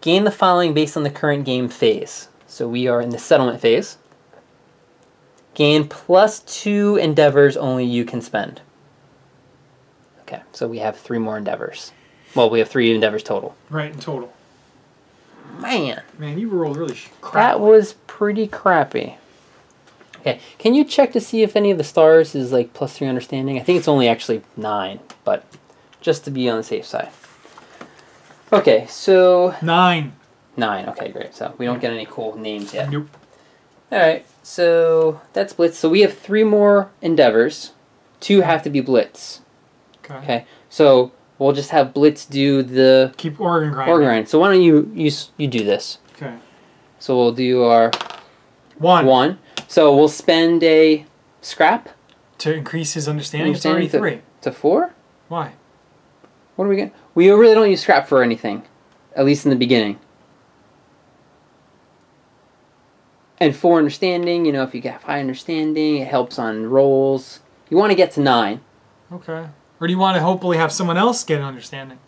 Gain the following based on the current game phase. So we are in the settlement phase. Gain plus two endeavors only you can spend. Okay, so we have three more endeavors. Well, we have three endeavors total. Right, in total. Man. Man, you rolled really crap. That was pretty crappy. Okay, can you check to see if any of the stars is like plus three understanding? I think it's only actually nine, but... just to be on the safe side. Okay, so... Nine. Nine, okay, great. So we don't get any cool names yet. Nope. All right, so that's Blitz. So we have three more endeavors. Two have to be Blitz. Okay. Okay, so we'll just have Blitz do the... Keep organ grind. Organ grind. So why don't you, you you do this. Okay. So we'll do our... One. One. So we'll spend a scrap. To increase his understanding. understanding it's already three. To, to four? Why? What are we getting? We really don't use scrap for anything, at least in the beginning. And for understanding, you know, if you get high understanding, it helps on rolls. You want to get to nine. Okay. Or do you want to hopefully have someone else get understanding?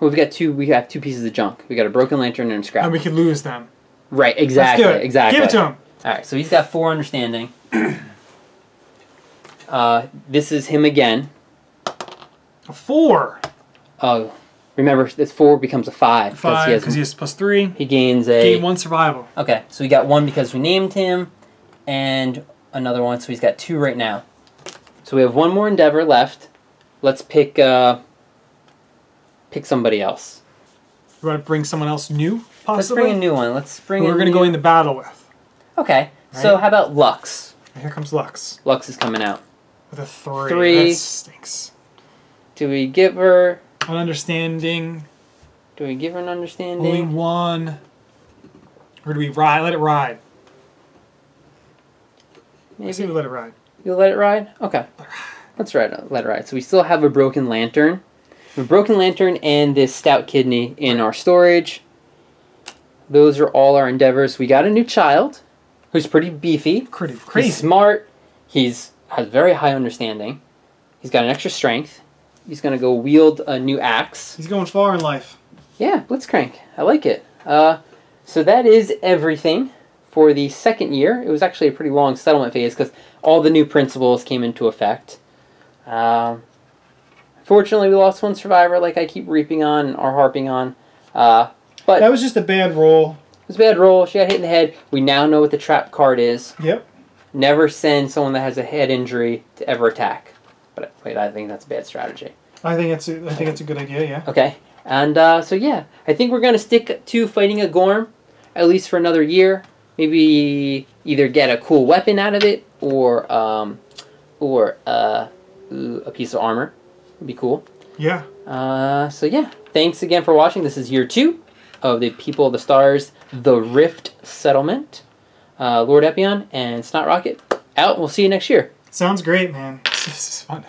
Well, we've got two. We have two pieces of junk. We got a broken lantern and scrap. And we could lose them. Right. Exactly. Let's do it. Exactly. Give it to him. All right. So he's got four understanding. uh, this is him again. A four. Oh, remember, this four becomes a five. Five, because he, he has plus three. He gains a... Gain one survival. Okay, so we got one because we named him, and another one, so he's got two right now. So we have one more endeavor left. Let's pick uh, pick somebody else. You want to bring someone else new, possibly? Let's bring a new one. Let's bring Who we're going to go into battle with. Okay, right? So how about Lux? Here comes Lux. Lux is coming out. With a three. Three. That stinks. Do we give her... An understanding Do we give her an understanding? Only one. Or do we ride? Let it ride. Maybe. I say we let it ride. You'll let it ride? Okay. Let's ride. Let it ride. So we still have a broken lantern. A broken lantern and this stout kidney in our storage. Those are all our endeavors. We got a new child who's pretty beefy. Pretty crazy. He's smart. He's has very high understanding. He's got an extra strength. He's going to go wield a new axe. He's going far in life. Yeah, Blitzcrank. I like it. Uh, so that is everything for the second year. It was actually a pretty long settlement phase because all the new principles came into effect. Um, fortunately, we lost one survivor, like I keep reaping on or harping on. Uh, but that was just a bad roll. It was a bad roll. She got hit in the head. We now know what the trap card is. Yep. Never send someone that has a head injury to ever attack. But wait, I think that's a bad strategy. I think it's a, I think it's a good idea, yeah. Okay. And uh, so, yeah, I think we're going to stick to fighting a Gorm, at least for another year. Maybe either get a cool weapon out of it or um, or uh, a piece of armor. Would be cool. Yeah. Uh, so, yeah. Thanks again for watching. This is year two of the People of the Stars, The Rift Settlement. Uh, Lord Epion and Snot Rocket out. We'll see you next year. Sounds great, man. This is fun.